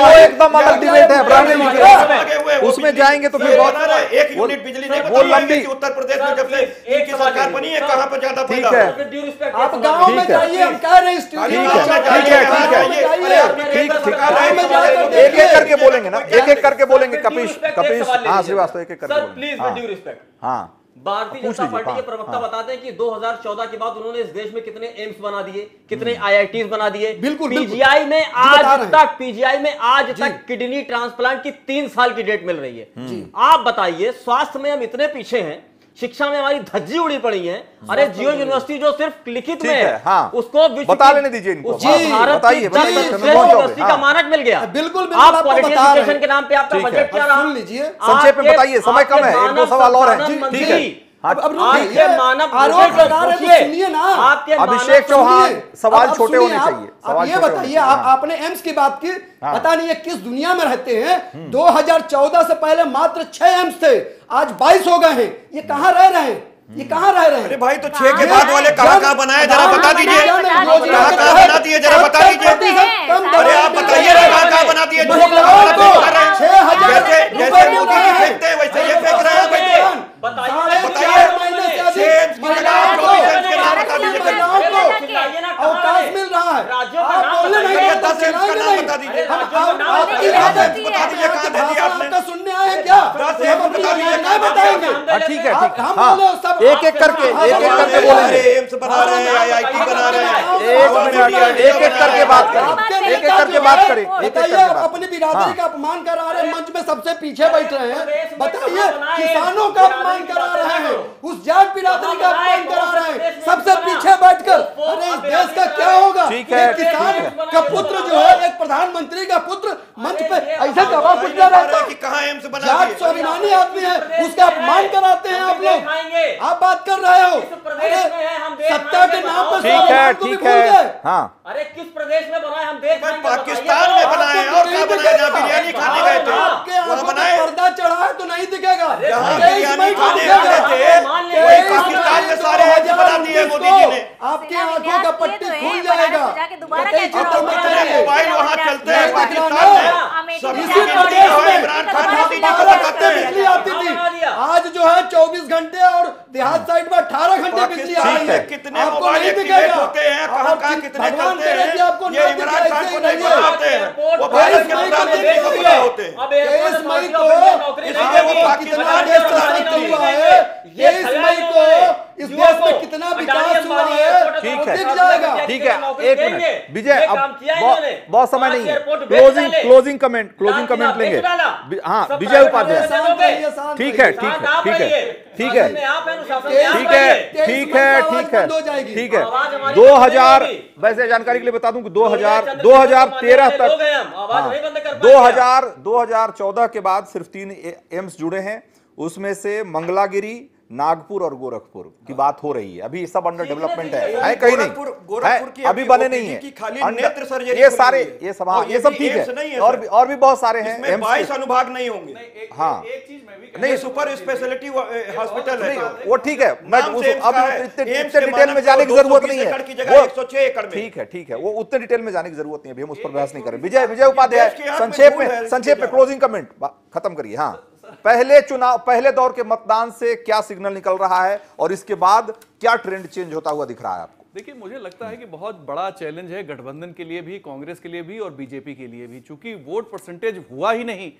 वो एकदम अलग डिबेट है, उसमें जाएंगे तो फिर एक यूनिट बिजली नहीं बहुत लंबी। उत्तर प्रदेश में जब से इनकी सरकार बनी है कहां पर ज्यादा फायदा है? आप गांव में जाइए, हम कह रहे हैं स्टूडेंट ठीक है ठीक है ठीक ठीक एक एक करके बोलेंगे ना, एक एक करके बोलेंगे। कपिश कपिश हां श्रीवास्तव एक एक करके बोलेंगे। Sir please with due respect. हां भारतीय जनता पार्टी के प्रवक्ता बताते हैं कि दो हजार चौदह के बाद उन्होंने इस देश में कितने एम्स बना दिए, कितने आईआईटीज बना दिए। बिल्कुल पीजीआई में आज तक पीजीआई में आज तक किडनी ट्रांसप्लांट की तीन साल की डेट मिल रही है। आप बताइए स्वास्थ्य में हम इतने पीछे हैं, शिक्षा में हमारी धज्जी उड़ी पड़ी है। अरे जियो यूनिवर्सिटी जो सिर्फ लिखित में है हाँ। उसको बता लेने दीजिए इनको। भारत यूनिवर्सिटी का मानक मिल गया। बिल्कुल आप क्वालिटी एजुकेशन के नाम पे आपका बजट क्या रहा? संक्षेप में बताइए, समय कम है, एक दो सवाल और हैं ठीक है। आपके मानव आरोप लगा रहे सुनिए ना, आपके अभिषेक चौहान सवाल छोटे होने चाहिए। अब ये बताइए आपने एम्स की बात की, पता नहीं है किस दुनिया में रहते हैं। दो हजार चौदह से पहले मात्र छह एम्स थे, आज बाईस हो गए हैं। ये कहाँ रह रहे हैं? ये कहाँ रह रहे हैं? अरे भाई तो छह के बाद वाले कहाँ कहाँ बनाया जरा बता दीजिए, कहाँ कहाँ बना दिए जरा बता दीजिए। अरे आप बताइए कहाँ कहाँ बना दिए? जैसे मोदी जी फेंकते हैं वैसे ये फेंक रहे हैं। बताइए अवकाश मिल रहा है आपका, सुनने आए क्या? ठीक है ठीक है एक एक करके एक एक करके बोलेंगे। एम्स बना रहे हैं, आईआईटी बना रहे हैं, एक मिनट एक एक करके बात करें, एक एक करके बात करें। बताइए अपनी बिरादरी का अपमान करा रहे हैं, मंच में सबसे पीछे बैठ रहे हैं। बताइए किसानों का अपमान करा रहे हैं, उस जाट बिरादरी का अपमान करा रहे हैं, सबसे पीछे बैठकर। अरे इस देश का क्या होगा? ठीक है, किसान का पुत्र जो है, एक प्रधानमंत्री का पुत्र मंच पे ऐसा जवाब पूछना रहता है कि कहां एम्स बना दिया, आप स्वाभिमानी आदमी है, उसका अपमान कराते हैं आप लोग, आप बात कर रहे हो सत्ता के नाम पर। ठीक है, ठीक है, हाँ, अरे किस प्रदेश में बनाए, हम देख पाकिस्तान में बनाए और क्या बनाया, बिरयानी खाने गए थे आपके बनाए, पर्दा चढ़ाए तो नहीं दिखेगा, बिरयानी खाने गए थे वही पाकिस्तान में सारे ऐसे बना दिए मोदी जी ने, आपके आंखों का पट्टी खुल जाएगा। मोबाइल वहाँ चलते हैं पाकिस्तान में, सभी बिजली आती थी, आज जो है चौबीस घंटे और देहात साइड में अठारह घंटे बिजली आ रही है, कितने आपको नहीं दिखेगा, कितने चलते हैं, आपको नहीं दिखेगा होते हैं इस देश में कितना विकास हुआ है। ठीक है, ठीक है, एक मिनट विजय, अब बहुत समय नहीं है, closing closing comment closing comment लेंगे, हाँ विजय उपाध्याय। ठीक है, ठीक है, ठीक है, ठीक है, ठीक है, ठीक है, ठीक है, ठीक है। दो हजार, वैसे जानकारी के लिए बता दूं कि दो हजार दो हजार तेरह तक दो हजार दो हजार चौदह के बाद सिर्फ तीन एम्स जुड़े हैं, उसमें से मंगलागिरी, नागपुर और गोरखपुर की बात हो रही है, अभी सब अंडर डेवलपमेंट है, है कहीं नहीं है, अभी बने नहीं है ये सारे, ये सब ये सब ठीक है, और भी और भी बहुत सारे हैं, बाईस अनुभाग नहीं होंगे, हाँ नहीं सुपर स्पेशलिटी हॉस्पिटल है वो, ठीक है, अब इतने डिटेल में जाने की जरूरत नहीं है, ठीक है, ठीक है, वो उतने डिटेल में जाने की जरूरत नहीं है, हम उस पर बहस नहीं कर रहे। विजय विजय उपाध्याय संक्षेप में, संक्षेप में क्लोजिंग कमेंट खत्म करिए। हाँ, पहले चुनाव, पहले दौर के मतदान से क्या सिग्नल निकल रहा है और इसके बाद क्या ट्रेंड चेंज होता हुआ दिख रहा है आपको? देखिए, मुझे लगता है कि बहुत बड़ा चैलेंज है गठबंधन के लिए भी, कांग्रेस के लिए भी और बीजेपी के लिए भी, चूंकि वोट परसेंटेज हुआ ही नहीं,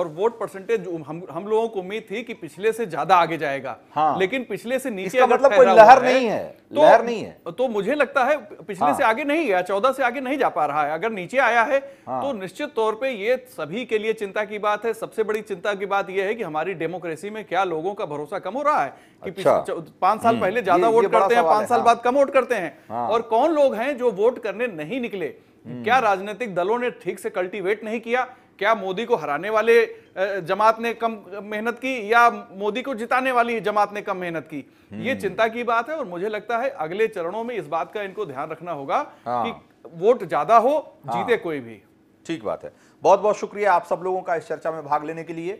और वोट परसेंटेज हम हम लोगों को उम्मीद थी कि पिछले से ज्यादा आगे जाएगा, हाँ। लेकिन पिछले से नीचे, इसका मतलब कोई लहर नहीं है, तो, लहर नहीं है, तो मुझे लगता है पिछले हाँ। से आगे नहीं गया, चौदह से आगे नहीं जा पा रहा है, अगर नीचे आया है हाँ। तो निश्चित तौर पे ये सभी के लिए चिंता की बात है। सबसे बड़ी चिंता की बात यह है कि हमारी डेमोक्रेसी में क्या लोगों का भरोसा कम हो रहा है कि पांच साल पहले ज्यादा वोट करते हैं, पांच साल बाद कम वोट करते हैं, और कौन लोग हैं जो वोट करने नहीं निकले, क्या राजनीतिक दलों ने ठीक से कल्टीवेट नहीं किया, क्या मोदी को हराने वाले जमात ने कम मेहनत की या मोदी को जिताने वाली जमात ने कम मेहनत की, ये चिंता की बात है। और मुझे लगता है अगले चरणों में इस बात का इनको ध्यान रखना होगा हाँ। कि वोट ज्यादा हो हाँ। जीते कोई भी। ठीक बात है, बहुत बहुत शुक्रिया आप सब लोगों का इस चर्चा में भाग लेने के लिए।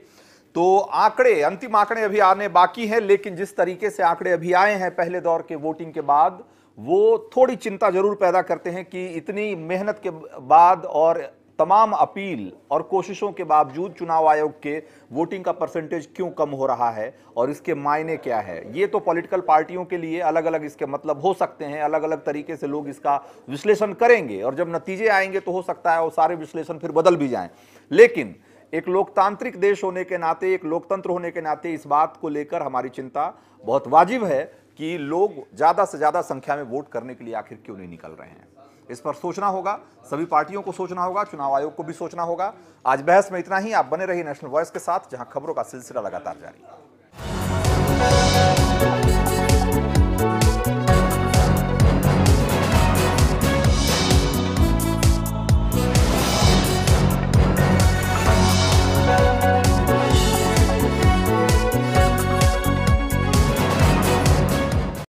तो आंकड़े, अंतिम आंकड़े अभी आने बाकी है, लेकिन जिस तरीके से आंकड़े अभी आए हैं पहले दौर के वोटिंग के बाद, वो थोड़ी चिंता जरूर पैदा करते हैं कि इतनी मेहनत के बाद और तमाम अपील और कोशिशों के बावजूद चुनाव आयोग के वोटिंग का परसेंटेज क्यों कम हो रहा है और इसके मायने क्या है। ये तो पॉलिटिकल पार्टियों के लिए अलग अलग इसके मतलब हो सकते हैं, अलग अलग तरीके से लोग इसका विश्लेषण करेंगे और जब नतीजे आएंगे तो हो सकता है वो सारे विश्लेषण फिर बदल भी जाएं। लेकिन एक लोकतांत्रिक देश होने के नाते, एक लोकतंत्र होने के नाते, इस बात को लेकर हमारी चिंता बहुत वाजिब है कि लोग ज़्यादा से ज़्यादा संख्या में वोट करने के लिए आखिर क्यों नहीं निकल रहे हैं। इस पर सोचना होगा, सभी पार्टियों को सोचना होगा, चुनाव आयोग को भी सोचना होगा। आज बहस में इतना ही, आप बने रहिए नेशनल वॉइस के साथ, जहां खबरों का सिलसिला लगातार जारी है।